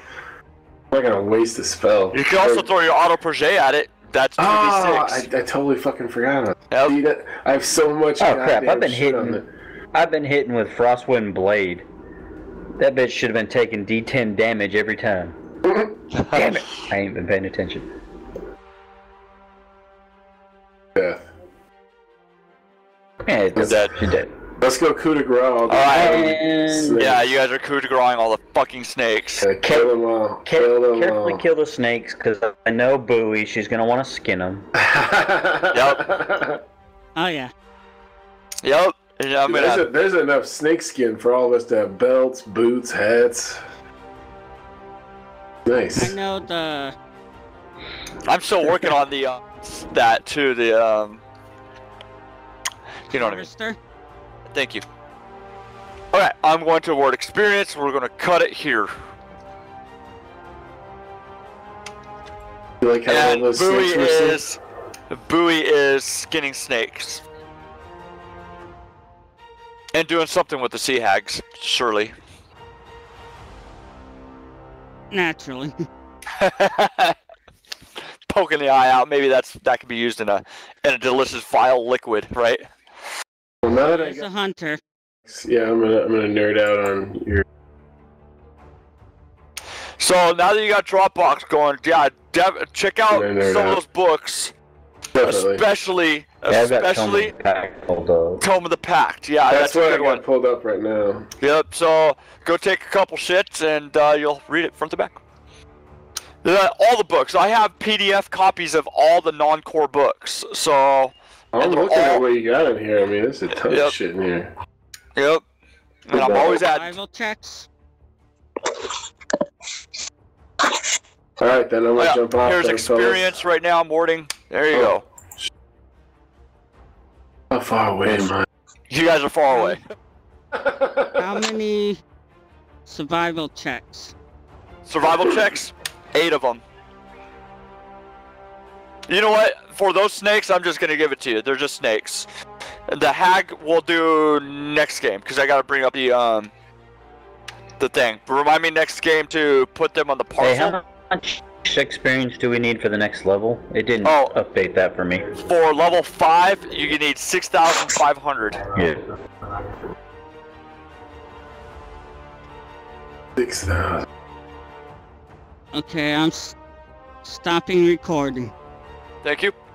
I'm not gonna waste the spell. You can also or... throw your auto-projet at it. That's two d six. Oh, I, I totally fucking forgot. Yep. See, that, I have so much oh, crap. I've been hitting. On the... I've been hitting with Frostwind Blade. That bitch should have been taking d ten damage every time. Damn it! I ain't been paying attention. Death. Yeah, it does. Dead. She's dead. Let's go coup de grace. All right. Yeah, you guys are coup de graceing all the fucking snakes. Yeah, kill them all. Kill them all. Carefully kill the snakes, because I know Bowie, she's going to want to skin them. Yep. Oh, yeah. Yep. Yeah, I'm there's, gonna... a, there's enough snake skin for all of us to have belts, boots, hats. Nice. I know the. I'm still working on the uh, that too. The um. You know what I mean? Thank you. All right, I'm going to award experience. We're going to cut it here. You like how and those Bowie is Bowie is skinning snakes. And doing something with the sea hags, surely. Naturally. Poking the eye out, maybe that's that could be used in a in a delicious vile liquid, right? Well, now that I got... a hunter. Yeah, I'm gonna I'm gonna nerd out on your. So now that you got Dropbox going, yeah, dev check out some of those books. Definitely. Especially, yeah, especially Tome of the Pact. Yeah, that's, that's what a good I got one. Pulled up right now. Yep. So go take a couple shits, and uh, you'll read it front to back. Uh, all the books. I have P D F copies of all the non-core books. So I'm looking all... at what you got in here. I mean, there's a ton yep. of shit in here. Yep. And I'm always at survival checks. All right, then I'm gonna yeah, jump off. Here's experience right now. I'm warding. There you oh. go. How far away am I? You guys are far away. How many survival checks? Survival checks? Eight of them. You know what? For those snakes, I'm just gonna give it to you. They're just snakes. The hag we'll do next game because I gotta bring up the um the thing. Remind me next game to put them on the parcel. How much experience do we need for the next level? It didn't oh, update that for me. For level five, you need six thousand five hundred. Yeah. six thousand. Okay, I'm s stopping recording. Thank you.